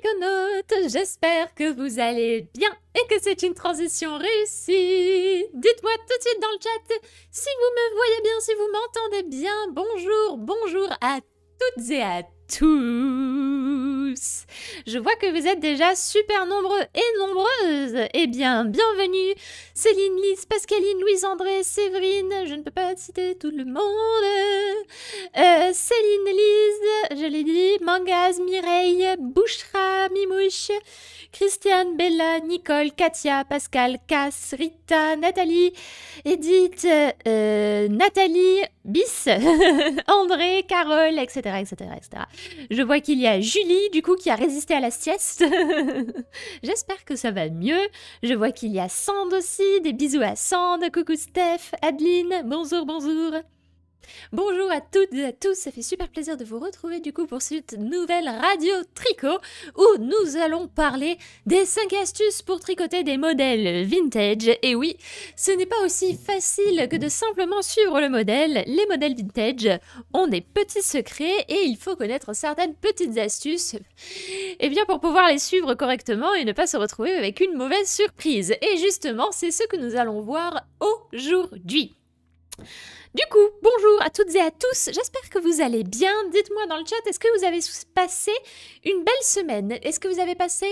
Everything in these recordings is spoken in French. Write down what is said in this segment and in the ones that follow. Triconautes, j'espère que vous allez bien et que c'est une transition réussie. Dites-moi tout de suite dans le chat si vous me voyez bien, si vous m'entendez bien. Bonjour, bonjour à toutes et à tous. Je vois que vous êtes déjà super nombreux et nombreuses. Eh bien, bienvenue Céline, Lise, Pascaline, Louise, André, Séverine. Je ne peux pas citer tout le monde. Céline, Lise, je l'ai dit, Mangaz, Mireille, Bouchra, Mimouche, Christiane, Bella, Nicole, Katia, Pascal, Cass, Rita, Nathalie, Edith, Nathalie, Bis, André, Carole, etc., etc., etc. Je vois qu'il y a Julie, du coup, qui a résisté à la sieste. J'espère que ça va mieux. Je vois qu'il y a Sand aussi. Des bisous à Sand. Coucou Steph, Adeline. Bonjour, bonjour. Bonjour à toutes et à tous. Ça fait super plaisir de vous retrouver, du coup, pour cette nouvelle radio tricot où nous allons parler des 5 astuces pour tricoter des modèles vintage. Et oui, ce n'est pas aussi facile que de simplement suivre le modèle. Les modèles vintage ont des petits secrets et il faut connaître certaines petites astuces et bien pour pouvoir les suivre correctement et ne pas se retrouver avec une mauvaise surprise. Et justement, c'est ce que nous allons voir aujourd'hui. Du coup, bonjour à toutes et à tous, j'espère que vous allez bien. Dites-moi dans le chat, est-ce que vous avez passé une belle semaine? Est-ce que vous avez passé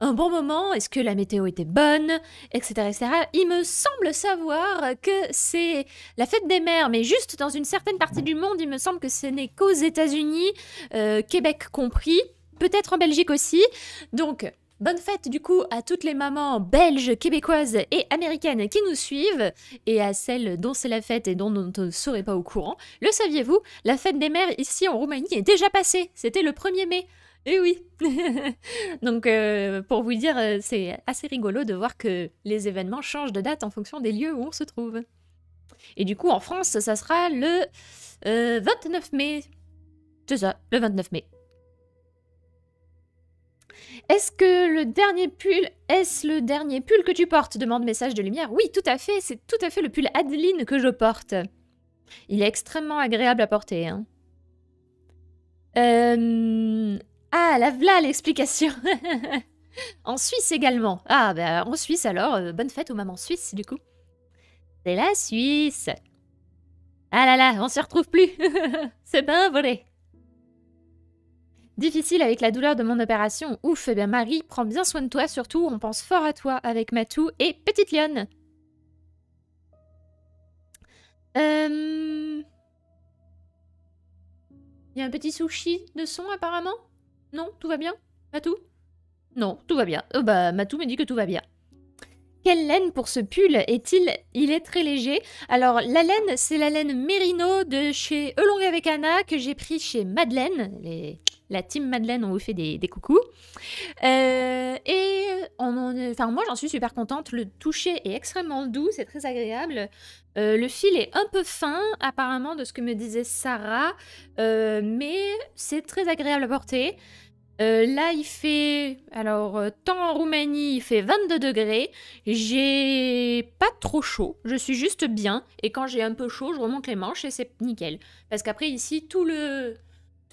un bon moment? Est-ce que la météo était bonne? Etc, etc. Il me semble savoir que c'est la fête des mères, mais juste dans une certaine partie du monde, il me semble que ce n'est qu'aux États-Unis, Québec compris, peut-être en Belgique aussi. Donc, bonne fête du coup à toutes les mamans belges, québécoises et américaines qui nous suivent, et à celles dont c'est la fête et dont on ne serait pas au courant. Le saviez-vous, la fête des mères ici en Roumanie est déjà passée, c'était le 1er mai. Et oui. Donc pour vous dire, c'est assez rigolo de voir que les événements changent de date en fonction des lieux où on se trouve. Et du coup en France, ça sera le 29 mai. C'est ça, le 29 mai. Est-ce que le dernier pull, est-ce le dernier pull que tu portes? Demande Message de Lumière. Oui, tout à fait, c'est tout à fait le pull Adeline que je porte. Il est extrêmement agréable à porter. Hein. Ah, la voilà l'explication. En Suisse également. Ah, bah en Suisse alors, bonne fête aux mamans suisses du coup. C'est la Suisse. Ah là là, on se retrouve plus. C'est bien vrai. Difficile avec la douleur de mon opération. Ouf, eh bien Marie, prends bien soin de toi, surtout, on pense fort à toi avec Matou et Petite Lionne. Il y a un petit sushi de son apparemment? Non, tout va bien? Matou? Non, tout va bien. Oh bah, Matou me dit que tout va bien. Quelle laine pour ce pull est-il? Il est très léger. Alors, la laine, c'est la laine Merino de chez Eulong avec Anna que j'ai pris chez Madeleine. La team Madeleine, on vous fait des coucous. Moi, j'en suis super contente. Le toucher est extrêmement doux, c'est très agréable. Le fil est un peu fin, apparemment, de ce que me disait Sarah. Mais c'est très agréable à porter. Là, il fait... Alors, temps en Roumanie, il fait 22 degrés. J'ai pas trop chaud. Je suis juste bien. Et quand j'ai un peu chaud, je remonte les manches et c'est nickel. Parce qu'après, ici, tout le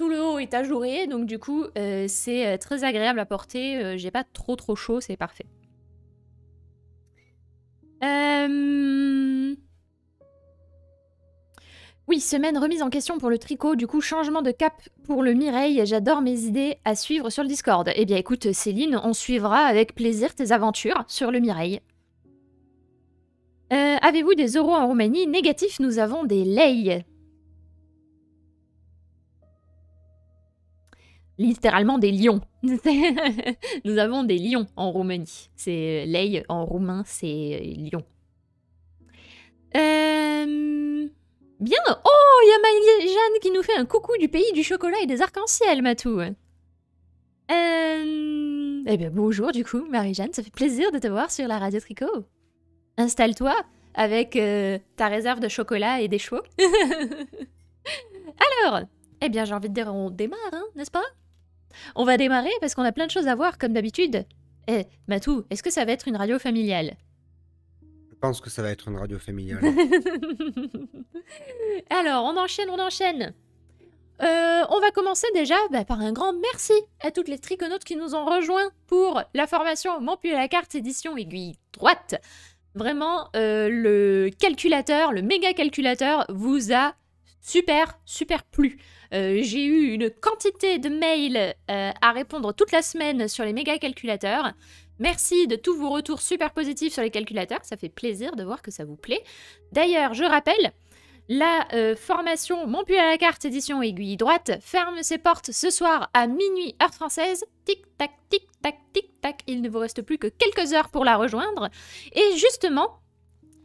haut est ajouré, donc du coup, c'est très agréable à porter. J'ai pas trop chaud, c'est parfait. Oui, semaine remise en question pour le tricot, du coup, changement de cap pour le Mireille. J'adore mes idées à suivre sur le Discord. Eh bien, écoute, Céline, on suivra avec plaisir tes aventures sur le Mireille. Avez-vous des euros en Roumanie? Négatif, nous avons des lei. Littéralement des lions. Nous avons des lions en Roumanie. C'est lei en roumain, c'est lion. Bien. Oh, il y a Marie-Jeanne qui nous fait un coucou du pays du chocolat et des arcs-en-ciel, Matou. Eh bien, bonjour du coup, Marie-Jeanne. Ça fait plaisir de te voir sur la radio tricot. Installe-toi avec ta réserve de chocolat et des chevaux. Alors, eh bien, j'ai envie de dire on démarre, hein, n'est-ce pas? On va démarrer parce qu'on a plein de choses à voir, comme d'habitude. Eh, Matou, est-ce que ça va être une radio familiale? Je pense que ça va être une radio familiale. Alors, on enchaîne, on enchaîne. On va commencer déjà par un grand merci à toutes les triconautes qui nous ont rejoints pour la formation Mon pull à la carte édition aiguille droite. Vraiment, le calculateur, le méga calculateur vous a super plu. J'ai eu une quantité de mails à répondre toute la semaine sur les méga calculateurs. Merci de tous vos retours super positifs sur les calculateurs, ça fait plaisir de voir que ça vous plaît. D'ailleurs, je rappelle, la formation Mon pull à la carte édition aiguille droite ferme ses portes ce soir à minuit heure française. Tic tac, tic tac, tic tac, il ne vous reste plus que quelques heures pour la rejoindre. Et justement,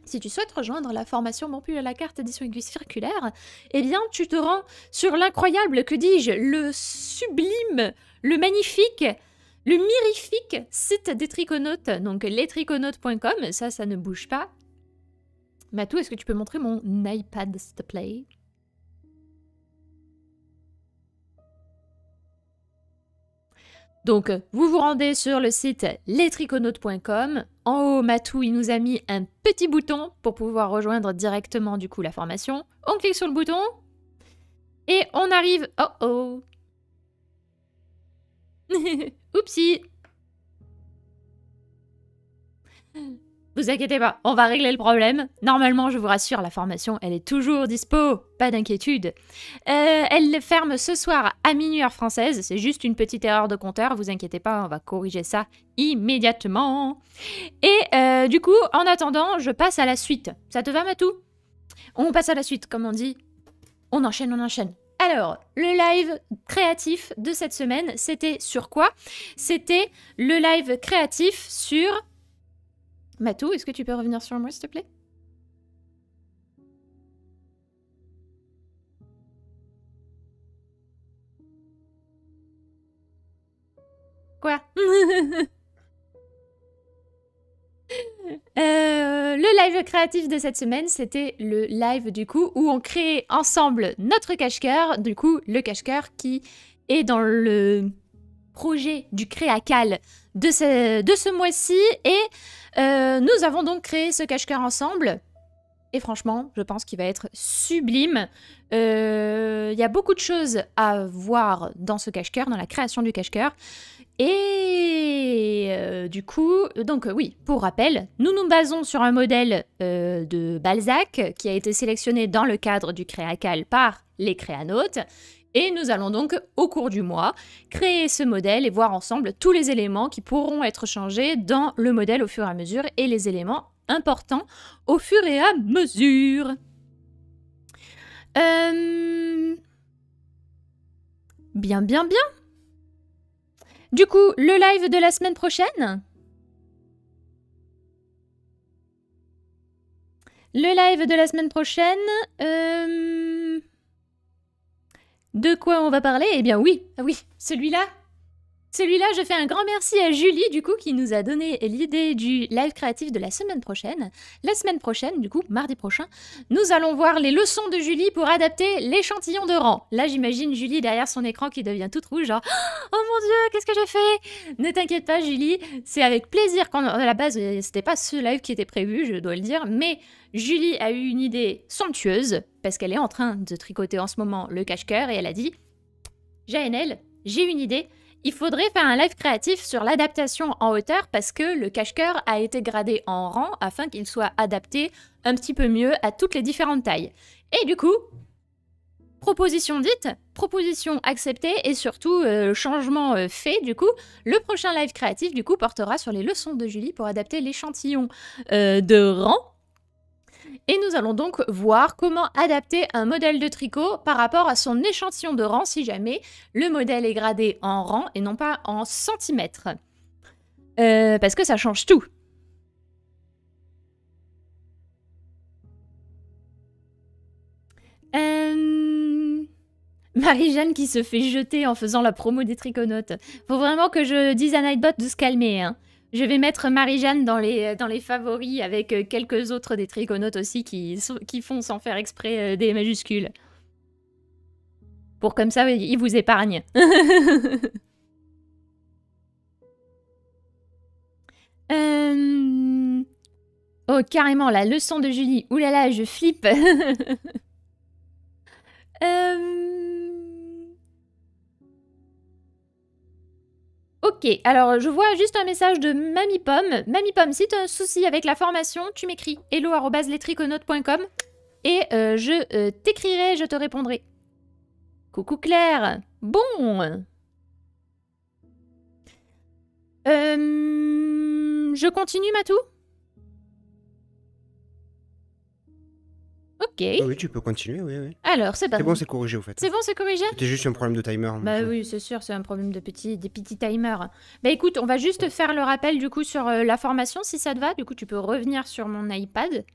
si tu souhaites rejoindre la formation Mon pull à la carte édition aiguille circulaire, eh bien tu te rends sur l'incroyable, que dis-je, le sublime, le magnifique, le mirifique site des triconautes, donc lestriconautes.com, ça ne bouge pas. Matou, est-ce que tu peux montrer mon iPad, s'il te plaît? Donc, vous vous rendez sur le site lestriconautes.com. En haut, Matou, il nous a mis un petit bouton pour pouvoir rejoindre directement, du coup, la formation. On clique sur le bouton et on arrive... Oh oh Oupsie. Vous inquiétez pas, on va régler le problème. Normalement, je vous rassure, la formation, elle est toujours dispo. Pas d'inquiétude. Elle ferme ce soir à minuit heure française. C'est juste une petite erreur de compteur. Vous inquiétez pas, on va corriger ça immédiatement. Et du coup, en attendant, je passe à la suite. Ça te va, Matou? On passe à la suite, comme on dit. On enchaîne, on enchaîne. Alors, le live créatif de cette semaine, c'était sur quoi? C'était le live créatif sur... Matou, est-ce que tu peux revenir sur moi, s'il te plaît? Quoi? Le live créatif de cette semaine, c'était le live, du coup, où on crée ensemble notre cache-cœur. Du coup, le cache-cœur qui est dans le projet du Créacal de ce mois-ci, et nous avons donc créé ce cache-cœur ensemble, et franchement je pense qu'il va être sublime. Il y a beaucoup de choses à voir dans ce cache-cœur, dans la création du cache-cœur, et du coup, donc oui, pour rappel, nous nous basons sur un modèle de Balzac qui a été sélectionné dans le cadre du Créacal par les créanautes. Et nous allons donc, au cours du mois, créer ce modèle et voir ensemble tous les éléments qui pourront être changés dans le modèle au fur et à mesure, et les éléments importants au fur et à mesure. Bien. Du coup, le live de la semaine prochaine. Le live de la semaine prochaine... De quoi on va parler? Eh bien oui, celui-là. Celui-là, je fais un grand merci à Julie, du coup, qui nous a donné l'idée du live créatif de la semaine prochaine. La semaine prochaine, du coup, mardi prochain, nous allons voir les leçons de Julie pour adapter l'échantillon de rang. Là, j'imagine Julie derrière son écran qui devient toute rouge, genre « Oh mon Dieu, qu'est-ce que j'ai fait ?» Ne t'inquiète pas, Julie, c'est avec plaisir. À la base, c'était pas ce live qui était prévu, je dois le dire, mais Julie a eu une idée somptueuse, parce qu'elle est en train de tricoter en ce moment le cache-cœur, et elle a dit « Jaenelle, j'ai une idée. » Il faudrait faire un live créatif sur l'adaptation en hauteur, parce que le cache-cœur a été gradé en rang afin qu'il soit adapté un petit peu mieux à toutes les différentes tailles. Et du coup, proposition dite, proposition acceptée, et surtout changement fait, du coup, le prochain live créatif, du coup, portera sur les leçons de Julie pour adapter l'échantillon de rang. Et nous allons donc voir comment adapter un modèle de tricot par rapport à son échantillon de rang, si jamais le modèle est gradé en rang et non pas en centimètres. Parce que ça change tout. Marie-Jeanne qui se fait jeter en faisant la promo des triconautes. Faut vraiment que je dise à Nightbot de se calmer, hein. Je vais mettre Marie-Jeanne dans les favoris, avec quelques autres des triconautes aussi qui font sans faire exprès des majuscules. Pour comme ça, ils vous épargnent. Oh, carrément, la leçon de Julie. Ouh là là, je flippe. Ok, alors je vois juste un message de Mamie Pomme. Mamie Pomme, si tu as un souci avec la formation, tu m'écris hello@lestriconautes.com et je t'écrirai, je te répondrai. Coucou Claire. Bon. Je continue, Matou? Ok. Oh oui, tu peux continuer, oui, oui. Alors, c'est pas... C'est bon, c'est corrigé, au fait. C'est bon, c'est corrigé? C'était juste un problème de timer. Bah oui, c'est sûr, c'est un problème de petits timers. Bah écoute, on va juste faire le rappel, du coup, sur la formation, si ça te va. Du coup, tu peux revenir sur mon iPad.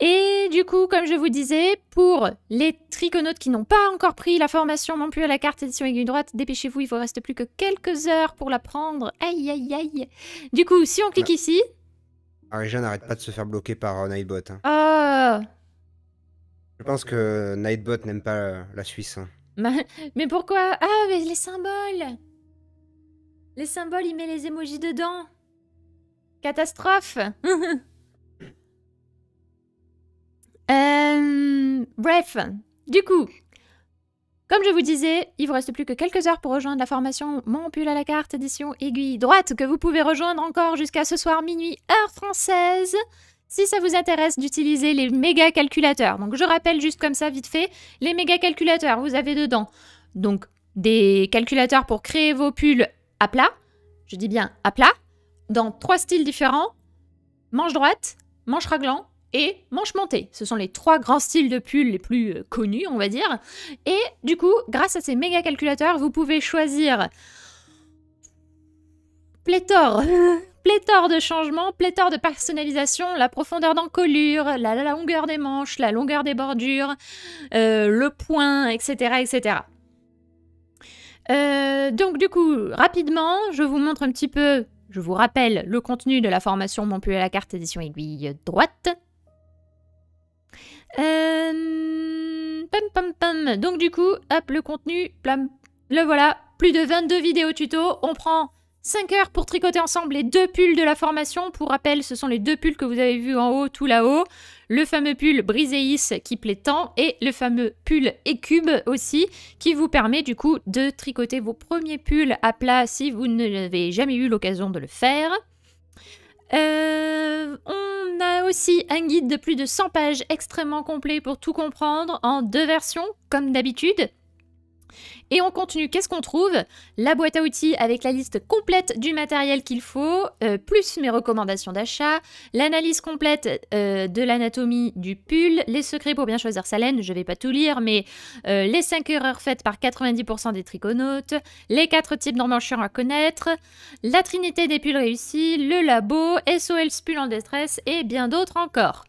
Et du coup, comme je vous disais, pour les triconautes qui n'ont pas encore pris la formation non plus à la carte édition aiguille droite, dépêchez-vous, il ne vous reste plus que quelques heures pour la prendre. Aïe, aïe, aïe. Du coup, si on clique ici... Marie-Jeanne n'arrête pas de se faire bloquer par Nightbot. Hein. Oh. Je pense que Nightbot n'aime pas la Suisse. Hein. Mais pourquoi? Ah, mais les symboles! Les symboles, il met les émojis dedans. Catastrophe. Bref, du coup, comme je vous disais, il vous reste plus que quelques heures pour rejoindre la formation Mon pull à la carte édition aiguille droite que vous pouvez rejoindre encore jusqu'à ce soir minuit heure française si ça vous intéresse d'utiliser les méga calculateurs. Donc je rappelle juste comme ça vite fait, les méga calculateurs, vous avez dedans donc des calculateurs pour créer vos pulls à plat, je dis bien à plat, dans 3 styles différents, manche droite, manche raglan et manche montée. Ce sont les 3 grands styles de pull les plus connus, on va dire. Et du coup, grâce à ces méga calculateurs, vous pouvez choisir pléthore de changements, pléthore de personnalisation, la profondeur d'encolure, la longueur des manches, la longueur des bordures, le point, etc., etc. Donc du coup, rapidement, je vous montre un petit peu, je vous rappelle le contenu de la formation Mon pull à la carte édition aiguille droite. Pam pam pam. Donc du coup, hop, le contenu, plam, le voilà, plus de 22 vidéos tuto. On prend 5 heures pour tricoter ensemble les 2 pulls de la formation. Pour rappel, ce sont les 2 pulls que vous avez vus en haut, tout là-haut. Le fameux pull Briséis qui plaît tant et le fameux pull Écube aussi qui vous permet du coup de tricoter vos premiers pulls à plat si vous n'avez jamais eu l'occasion de le faire. On a aussi un guide de plus de 100 pages extrêmement complet pour tout comprendre en 2 versions comme d'habitude. Et on continue, qu'est-ce qu'on trouve? La boîte à outils avec la liste complète du matériel qu'il faut, plus mes recommandations d'achat, l'analyse complète de l'anatomie du pull, les secrets pour bien choisir sa laine, je vais pas tout lire, mais les 5 erreurs faites par 90% des triconautes, les 4 types d'emmanchure à connaître, la trinité des pulls réussis, le labo, SOS pull en détresse et bien d'autres encore.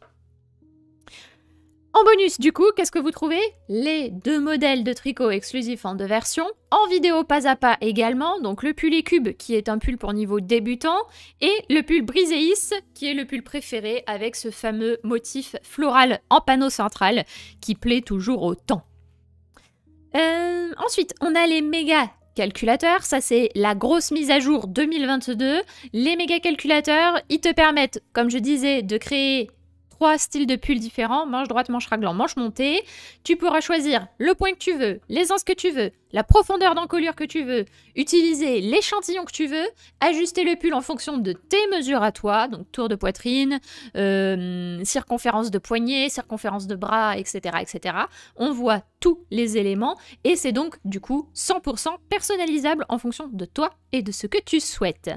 En bonus, du coup, qu'est-ce que vous trouvez? Les 2 modèles de tricot exclusifs en 2 versions, en vidéo pas à pas également, donc le pull Écube qui est un pull pour niveau débutant, et le pull Briséis qui est le pull préféré avec ce fameux motif floral en panneau central qui plaît toujours autant. Ensuite, on a les méga calculateurs, ça c'est la grosse mise à jour 2022. Les méga calculateurs, ils te permettent, comme je disais, de créer 3 styles de pull différents, manche droite, manche raglan, manche montée. Tu pourras choisir le point que tu veux, l'aisance que tu veux, la profondeur d'encolure que tu veux, utiliser l'échantillon que tu veux, ajuster le pull en fonction de tes mesures à toi, donc tour de poitrine, circonférence de poignet, circonférence de bras, etc., etc. On voit tous les éléments et c'est donc du coup 100% personnalisable en fonction de toi et de ce que tu souhaites.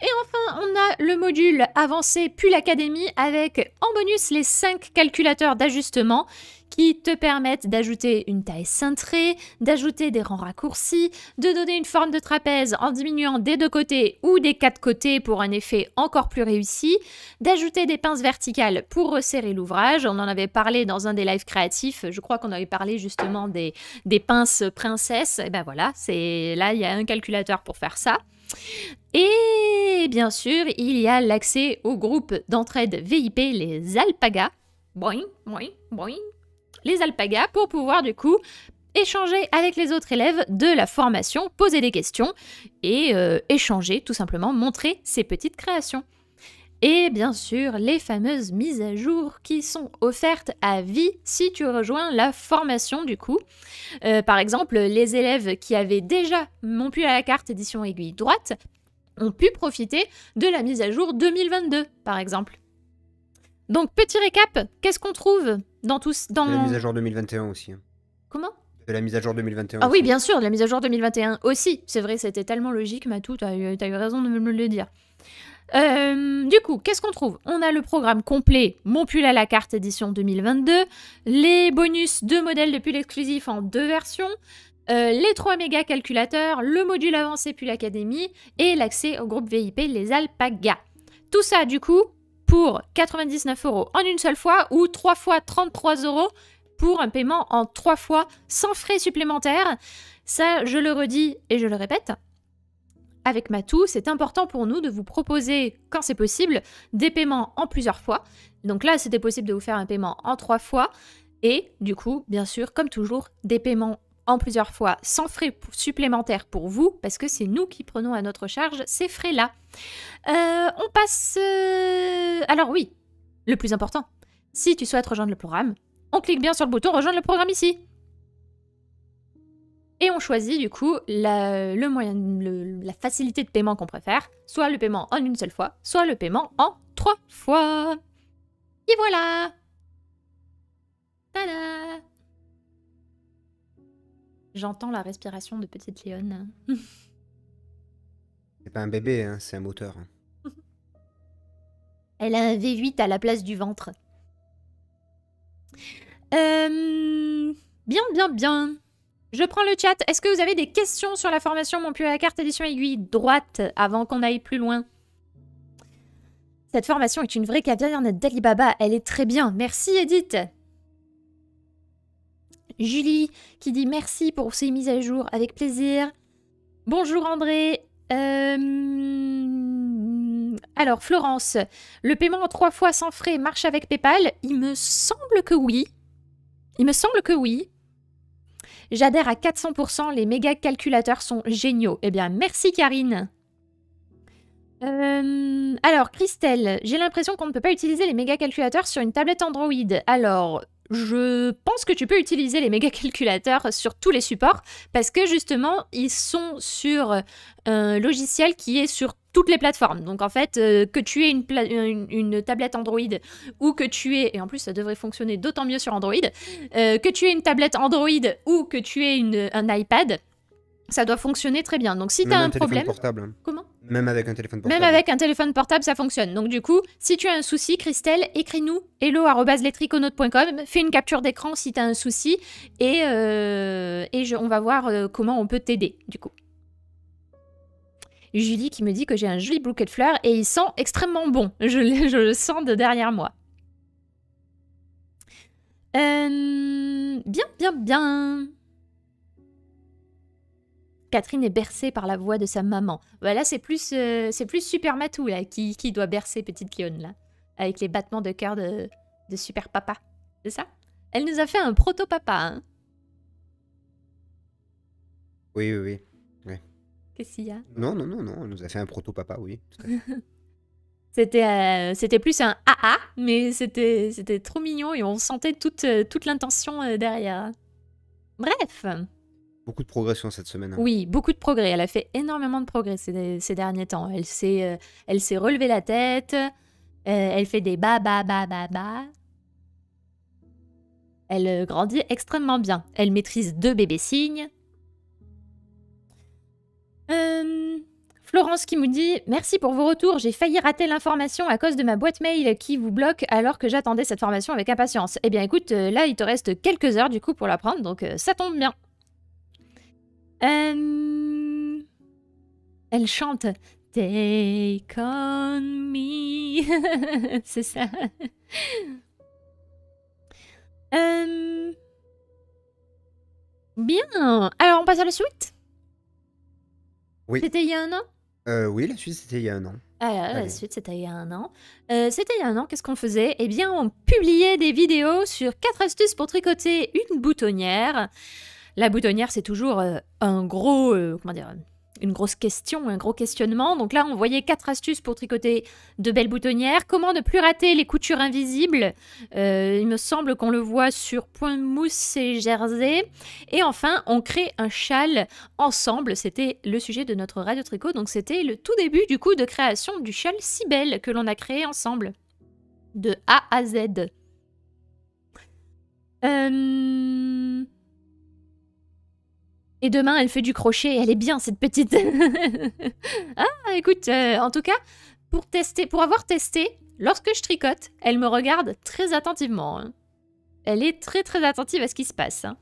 Et enfin, on a le module avancé Pull Academy avec en bonus les 5 calculateurs d'ajustement qui te permettent d'ajouter une taille cintrée, d'ajouter des rangs raccourcis, de donner une forme de trapèze en diminuant des 2 côtés ou des 4 côtés pour un effet encore plus réussi, d'ajouter des pinces verticales pour resserrer l'ouvrage. On en avait parlé dans un des lives créatifs, je crois qu'on avait parlé justement des pinces princesses. Et ben voilà, là il y a un calculateur pour faire ça. Et bien sûr, il y a l'accès au groupe d'entraide VIP, les alpagas. Boing, boing, boing. Les alpagas pour pouvoir du coup échanger avec les autres élèves de la formation, poser des questions et échanger, tout simplement montrer ses petites créations. Et bien sûr, les fameuses mises à jour qui sont offertes à vie si tu rejoins la formation du coup. Par exemple, les élèves qui avaient déjà mon pull à la carte édition aiguille droite ont pu profiter de la mise à jour 2022, par exemple. Donc, petit récap, qu'est-ce qu'on trouve dans tout... De la mise à jour 2021 aussi. Comment ? De la mise à jour 2021 aussi. Ah oui, bien sûr, de la mise à jour 2021 aussi. C'est vrai, c'était tellement logique, Matou, t'as eu raison de me le dire. Du coup, qu'est-ce qu'on trouve? On a le programme complet Mon pull à la carte édition 2022, les bonus 2 modèles de pull exclusifs en 2 versions, les 3 méga calculateurs, le module avancé Pull Academy et l'accès au groupe VIP Les Alpagas. Tout ça, du coup, pour 99 € en une seule fois ou 3 fois 33 € pour un paiement en 3 fois sans frais supplémentaires. Ça, je le redis et je le répète. Avec Matou, c'est important pour nous de vous proposer, quand c'est possible, des paiements en plusieurs fois. Donc là, c'était possible de vous faire un paiement en 3 fois. Et du coup, bien sûr, comme toujours, des paiements en plusieurs fois sans frais supplémentaires pour vous, parce que c'est nous qui prenons à notre charge ces frais-là. On passe... Alors oui, le plus important, si tu souhaites rejoindre le programme, on clique bien sur le bouton « Rejoindre le programme » ici. Et on choisit du coup la facilité de paiement qu'on préfère, soit le paiement en une seule fois, soit le paiement en 3 fois. Et voilà. Tada. J'entends la respiration de petite Léone. C'est pas un bébé, hein, c'est un moteur. Elle a un V8 à la place du ventre. Bien. Je prends le chat. Est-ce que vous avez des questions sur la formation Mon pull à la carte édition aiguille droite avant qu'on aille plus loin? Cette formation est une vraie caviarnette d'Alibaba. Elle est très bien. Merci Edith. Julie qui dit merci pour ces mises à jour. Avec plaisir. Bonjour André. Alors Florence, le paiement en 3 fois sans frais marche avec PayPal? Il me semble que oui. J'adhère à 400 %, les méga calculateurs sont géniaux. Eh bien, merci Karine. Alors, Christelle, j'ai l'impression qu'on ne peut pas utiliser les méga calculateurs sur une tablette Android. Alors, je pense que tu peux utiliser les méga calculateurs sur tous les supports parce que justement, ils sont sur un logiciel qui est sur toutes les plateformes. Donc en fait, que tu aies une tablette Android ou que tu aies, et en plus ça devrait fonctionner d'autant mieux sur Android, que tu aies une tablette Android ou que tu aies un iPad, ça doit fonctionner très bien. Donc si tu as un problème... Portable. Comment? Même avec un téléphone portable. Même avec un téléphone portable, ça fonctionne. Donc du coup, si tu as un souci, Christelle, écris-nous hello@lestriconautes.com, fais une capture d'écran si tu as un souci et on va voir comment on peut t'aider du coup. Julie qui me dit que j'ai un joli bouquet de fleurs et il sent extrêmement bon. Je le sens de derrière moi. Bien. Catherine est bercée par la voix de sa maman. Bah là, c'est plus Super Matou là, qui doit bercer petite Lionne, là, avec les battements de cœur de Super Papa. C'est ça? Elle nous a fait un proto-papa. Hein, oui. Qu'est-ce qu'il y a? Non, elle nous a fait un proto-papa, oui. C'était plus un AA, mais c'était trop mignon et on sentait toute l'intention derrière. Bref. Beaucoup de progression cette semaine. Hein. Oui, beaucoup de progrès. Elle a fait énormément de progrès ces derniers temps. Elle s'est relevée la tête, elle fait des ba-ba-ba-ba-ba. Elle grandit extrêmement bien. Elle maîtrise 2 bébés cygnes. Florence qui me dit « Merci pour vos retours, j'ai failli rater l'information à cause de ma boîte mail qui vous bloque alors que j'attendais cette formation avec impatience. » Eh bien écoute, là il te reste quelques heures du coup pour la prendre, donc ça tombe bien. Elle chante « Take on me ». C'est ça. Bien, alors on passe à la suite. Oui. C'était il y a 1 an? Oui, la suite, c'était il y a 1 an. Ah, la suite, c'était il y a 1 an. C'était il y a 1 an, qu'est-ce qu'on faisait? Eh bien, on publiait des vidéos sur 4 astuces pour tricoter une boutonnière. La boutonnière, c'est toujours un gros... comment dire? une grosse question, un gros questionnement. Donc là, on voyait 4 astuces pour tricoter de belles boutonnières. Comment ne plus rater les coutures invisibles. Il me semble qu'on le voit sur Point Mousse et Jersey. Et enfin, on crée un châle ensemble. C'était le sujet de notre radio tricot. Donc c'était le tout début du coup de création du châle si belle que l'on a créé ensemble. De A à Z. Et demain, elle fait du crochet. Elle est bien, cette petite. Ah, écoute, en tout cas, pour avoir testé, lorsque je tricote, elle me regarde très attentivement. Hein. Elle est très, très attentive à ce qui se passe. Hein.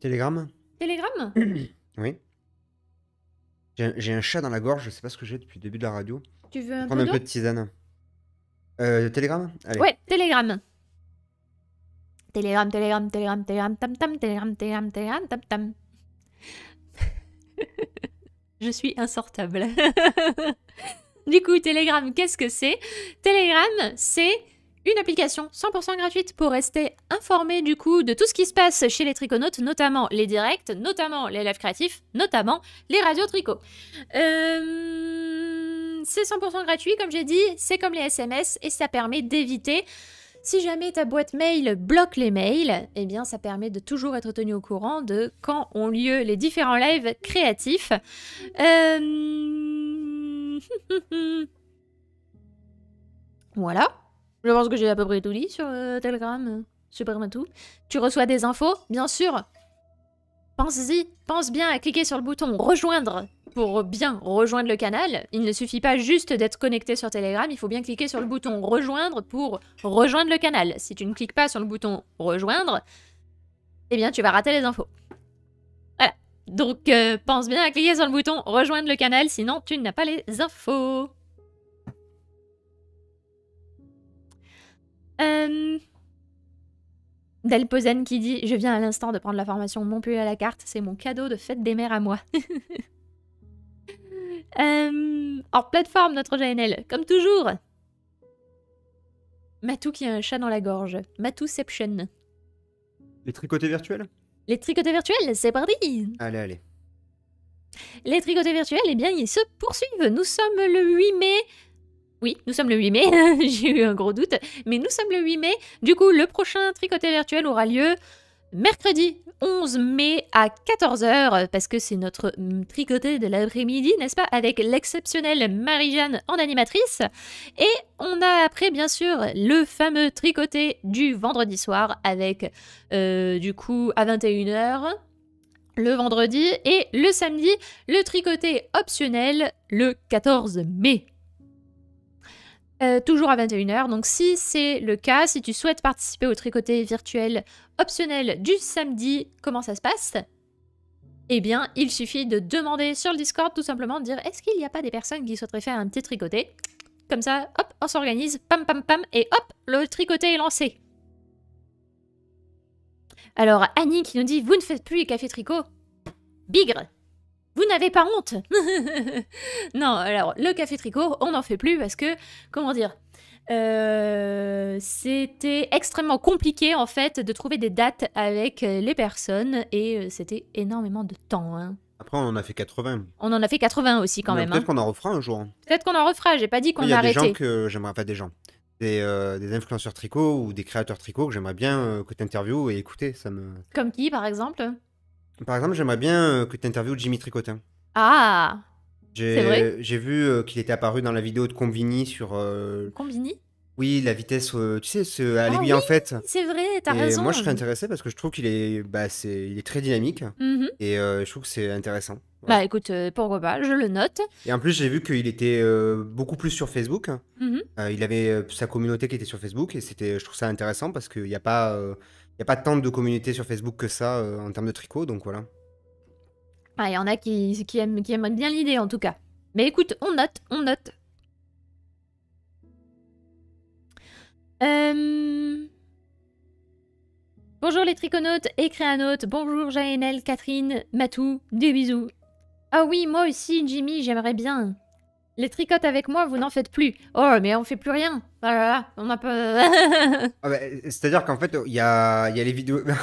Télégramme. Télégramme. Oui. J'ai un chat dans la gorge. Je sais pas ce que j'ai depuis le début de la radio. Tu veux un peu de tisane. Télégramme. Allez. Ouais, télégramme. Télégramme, télégramme, télégramme, télégramme, tam tam, télégramme, télégramme, télégramme, tam tam. Je suis insortable. Du coup, Telegram, qu'est-ce que c'est? Telegram, c'est une application 100% gratuite pour rester informé du coup de tout ce qui se passe chez les triconautes, notamment les directs, notamment les lives créatifs, notamment les radios tricots. C'est 100% gratuit, comme j'ai dit, c'est comme les SMS et ça permet d'éviter... Si jamais ta boîte mail bloque les mails, eh bien ça permet de toujours être tenu au courant de quand ont lieu les différents lives créatifs. Voilà. Je pense que j'ai à peu près tout dit sur Telegram. Super Matou. Tu reçois des infos, bien sûr. Pense-y, pense bien à cliquer sur le bouton rejoindre pour bien rejoindre le canal. Il ne suffit pas juste d'être connecté sur Telegram, il faut bien cliquer sur le bouton rejoindre pour rejoindre le canal. Si tu ne cliques pas sur le bouton rejoindre, eh bien tu vas rater les infos. Voilà, donc pense bien à cliquer sur le bouton rejoindre le canal, sinon tu n'as pas les infos. Delpozen qui dit « Je viens à l'instant de prendre la formation Mon pull à la carte, c'est mon cadeau de fête des mères à moi. » Hors plateforme, notre Jaenelle, comme toujours. Matou qui a un chat dans la gorge. Matouception. Les tricotés virtuels? Les tricotés virtuels, c'est parti. Allez, allez. Les tricotés virtuels, eh bien, ils se poursuivent. Nous sommes le 8 mai... Oui, nous sommes le 8 mai, j'ai eu un gros doute, mais nous sommes le 8 mai. Du coup, le prochain tricoté virtuel aura lieu mercredi 11 mai à 14 h, parce que c'est notre tricoté de l'après-midi, n'est-ce pas, avec l'exceptionnelle Marie-Jeanne en animatrice. Et on a après, bien sûr, le fameux tricoté du vendredi soir avec, du coup, à 21 h. Le vendredi et le samedi, le tricoté optionnel le 14 mai. Toujours à 21 h, donc si c'est le cas, si tu souhaites participer au tricoté virtuel optionnel du samedi, comment ça se passe? Eh bien, il suffit de demander sur le Discord, tout simplement, de dire est-ce qu'il n'y a pas des personnes qui souhaiteraient faire un petit tricoté? Comme ça, hop, on s'organise, pam pam pam, et hop, le tricoté est lancé. Alors, Annie qui nous dit « Vous ne faites plus les cafés tricot ?» Bigre! Vous n'avez pas honte? Non, alors, le café tricot, on n'en fait plus parce que, comment dire, c'était extrêmement compliqué, en fait, de trouver des dates avec les personnes et c'était énormément de temps. Hein. Après, on en a fait 80. On en a fait 80 aussi, quand même. Peut-être qu'on en refera un jour. Peut-être qu'on en refera, j'ai pas dit qu'on a arrêté. Il y a des gens que j'aimerais pas, des influenceurs tricot ou des créateurs tricot que j'aimerais bien que tu interviewes et écouter. Ça me... Comme qui, par exemple? Par exemple, j'aimerais bien que tu interviewes Jimmy Tricotin. Ah, c'est vrai. J'ai vu qu'il était apparu dans la vidéo de Combini sur... Combini? Oui, la vitesse, tu sais, à l'aiguille en fait. C'est vrai, t'as raison. Moi, je serais intéressé parce que je trouve qu'il est, il est très dynamique et je trouve que c'est intéressant. Voilà. Bah écoute, pourquoi pas, je le note. Et en plus, j'ai vu qu'il était beaucoup plus sur Facebook. Il avait sa communauté qui était sur Facebook et je trouve ça intéressant parce qu'il n'y a pas... Il n'y a pas tant de communauté sur Facebook que ça en termes de tricot, donc voilà. Ah, il y en a qui aiment bien l'idée, en tout cas. Mais écoute, on note, on note. Bonjour les triconautes et créanautes. Bonjour Jaenelle, Catherine, Matou, des bisous. Ah oui, moi aussi, Jimmy, j'aimerais bien. Les tricotes avec moi, vous n'en faites plus. Oh, mais on fait plus rien. Ah là là, on n'a pas... Ah bah, c'est-à-dire qu'en fait, il y a les vidéos... On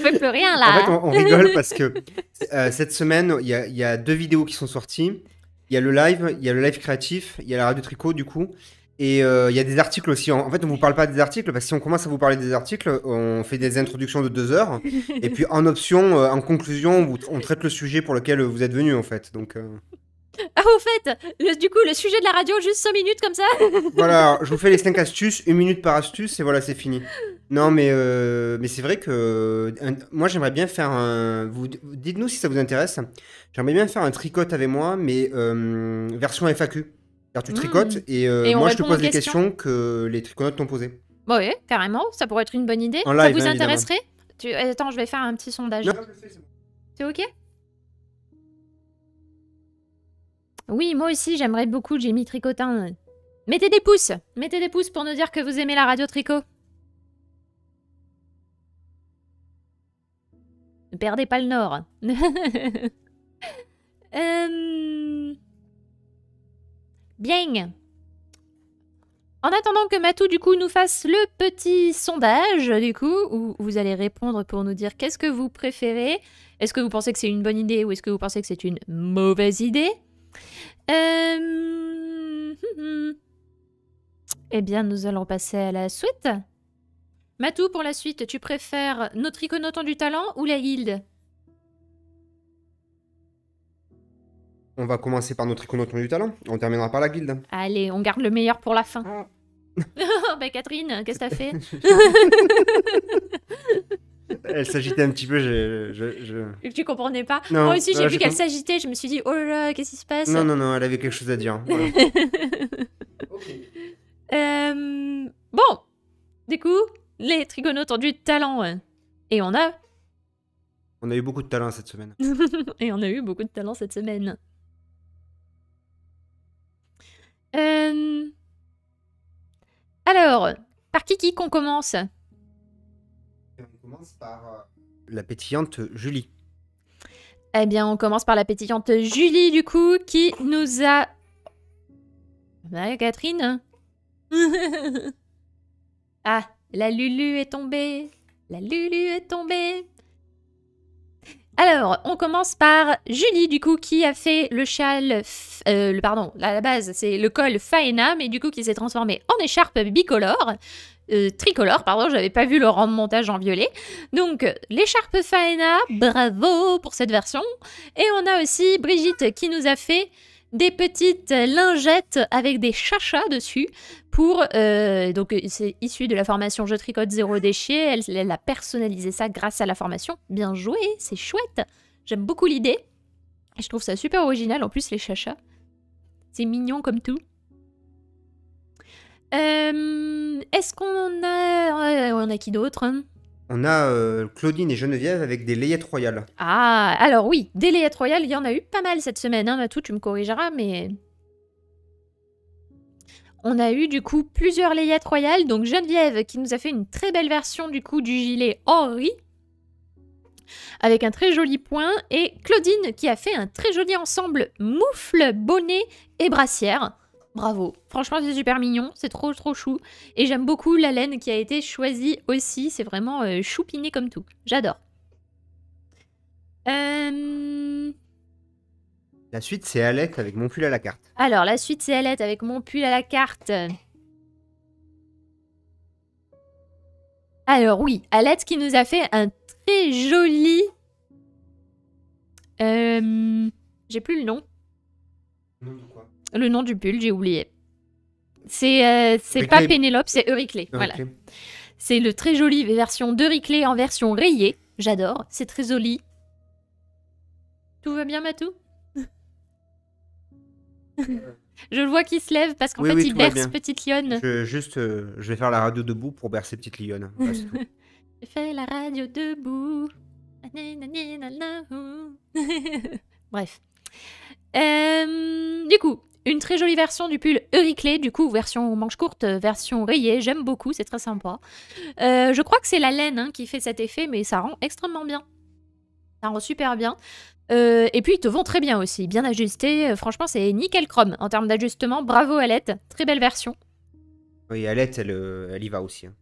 fait plus rien, là. En fait, on rigole parce que cette semaine, il y a deux vidéos qui sont sorties. Il y a le live, il y a le live créatif, il y a la radio tricot, du coup. Et il y a des articles aussi. En fait, on ne vous parle pas des articles, parce que si on commence à vous parler des articles, on fait des introductions de 2 heures. Et puis, en option, en conclusion, on traite le sujet pour lequel vous êtes venu, en fait. Donc... Ah, au fait, du coup, le sujet de la radio, juste 5 minutes comme ça. Voilà, je vous fais les 5 astuces, 1 minute par astuce, et voilà, c'est fini. Non, mais c'est vrai que moi, j'aimerais bien faire un... Dites-nous si ça vous intéresse. J'aimerais bien faire un tricote avec moi, mais version FAQ. Alors, tu tricotes, et moi, je te pose les questions que les triconautes t'ont posées. Bah ouais, carrément, ça pourrait être une bonne idée. En live, ça vous intéresserait? Attends, je vais faire un petit sondage. Non, je sais, c'est OK? Oui, moi aussi, j'aimerais beaucoup Jimmy Tricotin. Mettez des pouces! Mettez des pouces pour nous dire que vous aimez la radio tricot. Ne perdez pas le nord. Bien. En attendant que Matou, du coup, nous fasse le petit sondage, du coup, où vous allez répondre pour nous dire qu'est-ce que vous préférez. Est-ce que vous pensez que c'est une bonne idée ou est-ce que vous pensez que c'est une mauvaise idée? Eh bien, nous allons passer à la suite. Matou, pour la suite, tu préfères nos triconautants du talent ou la guilde? On va commencer par nos triconautants du talent. On terminera par la guilde. Allez, on garde le meilleur pour la fin. Ah. Bah Catherine, qu'est-ce que t'as fait? Elle s'agitait un petit peu, Tu comprenais pas? Non, moi aussi, j'ai vu qu'elle s'agitait, je me suis dit, oh là là, qu'est-ce qui se passe? Non, non, non, elle avait quelque chose à dire. Voilà. Okay. Bon, du coup, les trigonautes ont du talent. Et on a... On a eu beaucoup de talent cette semaine. Et on a eu beaucoup de talent cette semaine. Alors, par qui qu'on commence? On commence par la pétillante Julie. Eh bien, on commence par la pétillante Julie, du coup, qui nous a... Bah, Catherine. Ah, la Lulu est tombée. La Lulu est tombée. Alors, on commence par Julie, du coup, qui a fait le châle... pardon, à la base, c'est le col faena, mais du coup, qui s'est transformé en écharpe bicolore... tricolore, pardon, j'avais pas vu le remontage en violet. Donc, l'écharpe faena, bravo pour cette version. Et on a aussi Brigitte qui nous a fait des petites lingettes avec des chachas dessus. Pour, donc, c'est issu de la formation Je tricote zéro déchet. Elle a personnalisé ça grâce à la formation. Bien joué, c'est chouette. J'aime beaucoup l'idée. Je trouve ça super original, en plus, les chachas. C'est mignon comme tout. Est-ce qu'on a... On a qui d'autre? On a Claudine et Geneviève avec des layettes royales. Ah, alors oui, des layettes royales, il y en a eu pas mal cette semaine, hein, Matou, tu me corrigeras, mais... On a eu du coup plusieurs layettes royales, donc Geneviève qui nous a fait une très belle version du coup du gilet Henri, avec un très joli point, et Claudine qui a fait un très joli ensemble moufle, bonnet et brassière. Bravo, franchement c'est super mignon, c'est trop trop chou. Et j'aime beaucoup la laine qui a été choisie aussi, c'est vraiment choupiné comme tout, j'adore. La suite c'est Alette avec mon pull à la carte. Alors la suite c'est Alette avec mon pull à la carte. Alors oui, Alette qui nous a fait un très joli... J'ai plus le nom. Non, de quoi? Le nom du pull, j'ai oublié. C'est pas Pénélope, c'est Euriclé. Voilà. C'est le très joli version d'Euriclé en version rayée. J'adore, c'est très joli. Tout va bien, Matou? Je le vois qui se lève parce qu'en fait, il berce Petite Lionne. Je vais faire la radio debout pour bercer Petite Lionne. Voilà, c'est tout. Je fais la radio debout. Bref. Du coup... Une très jolie version du pull Euriclé, du coup, version manche courte, version rayée. J'aime beaucoup, c'est très sympa. Je crois que c'est la laine hein, qui fait cet effet, mais ça rend extrêmement bien. Ça rend super bien. Et puis, ils te vont très bien aussi. Bien ajusté. Franchement, c'est nickel chrome en termes d'ajustement. Bravo, Alette. Très belle version. Oui, Alette, elle y va aussi. Hein.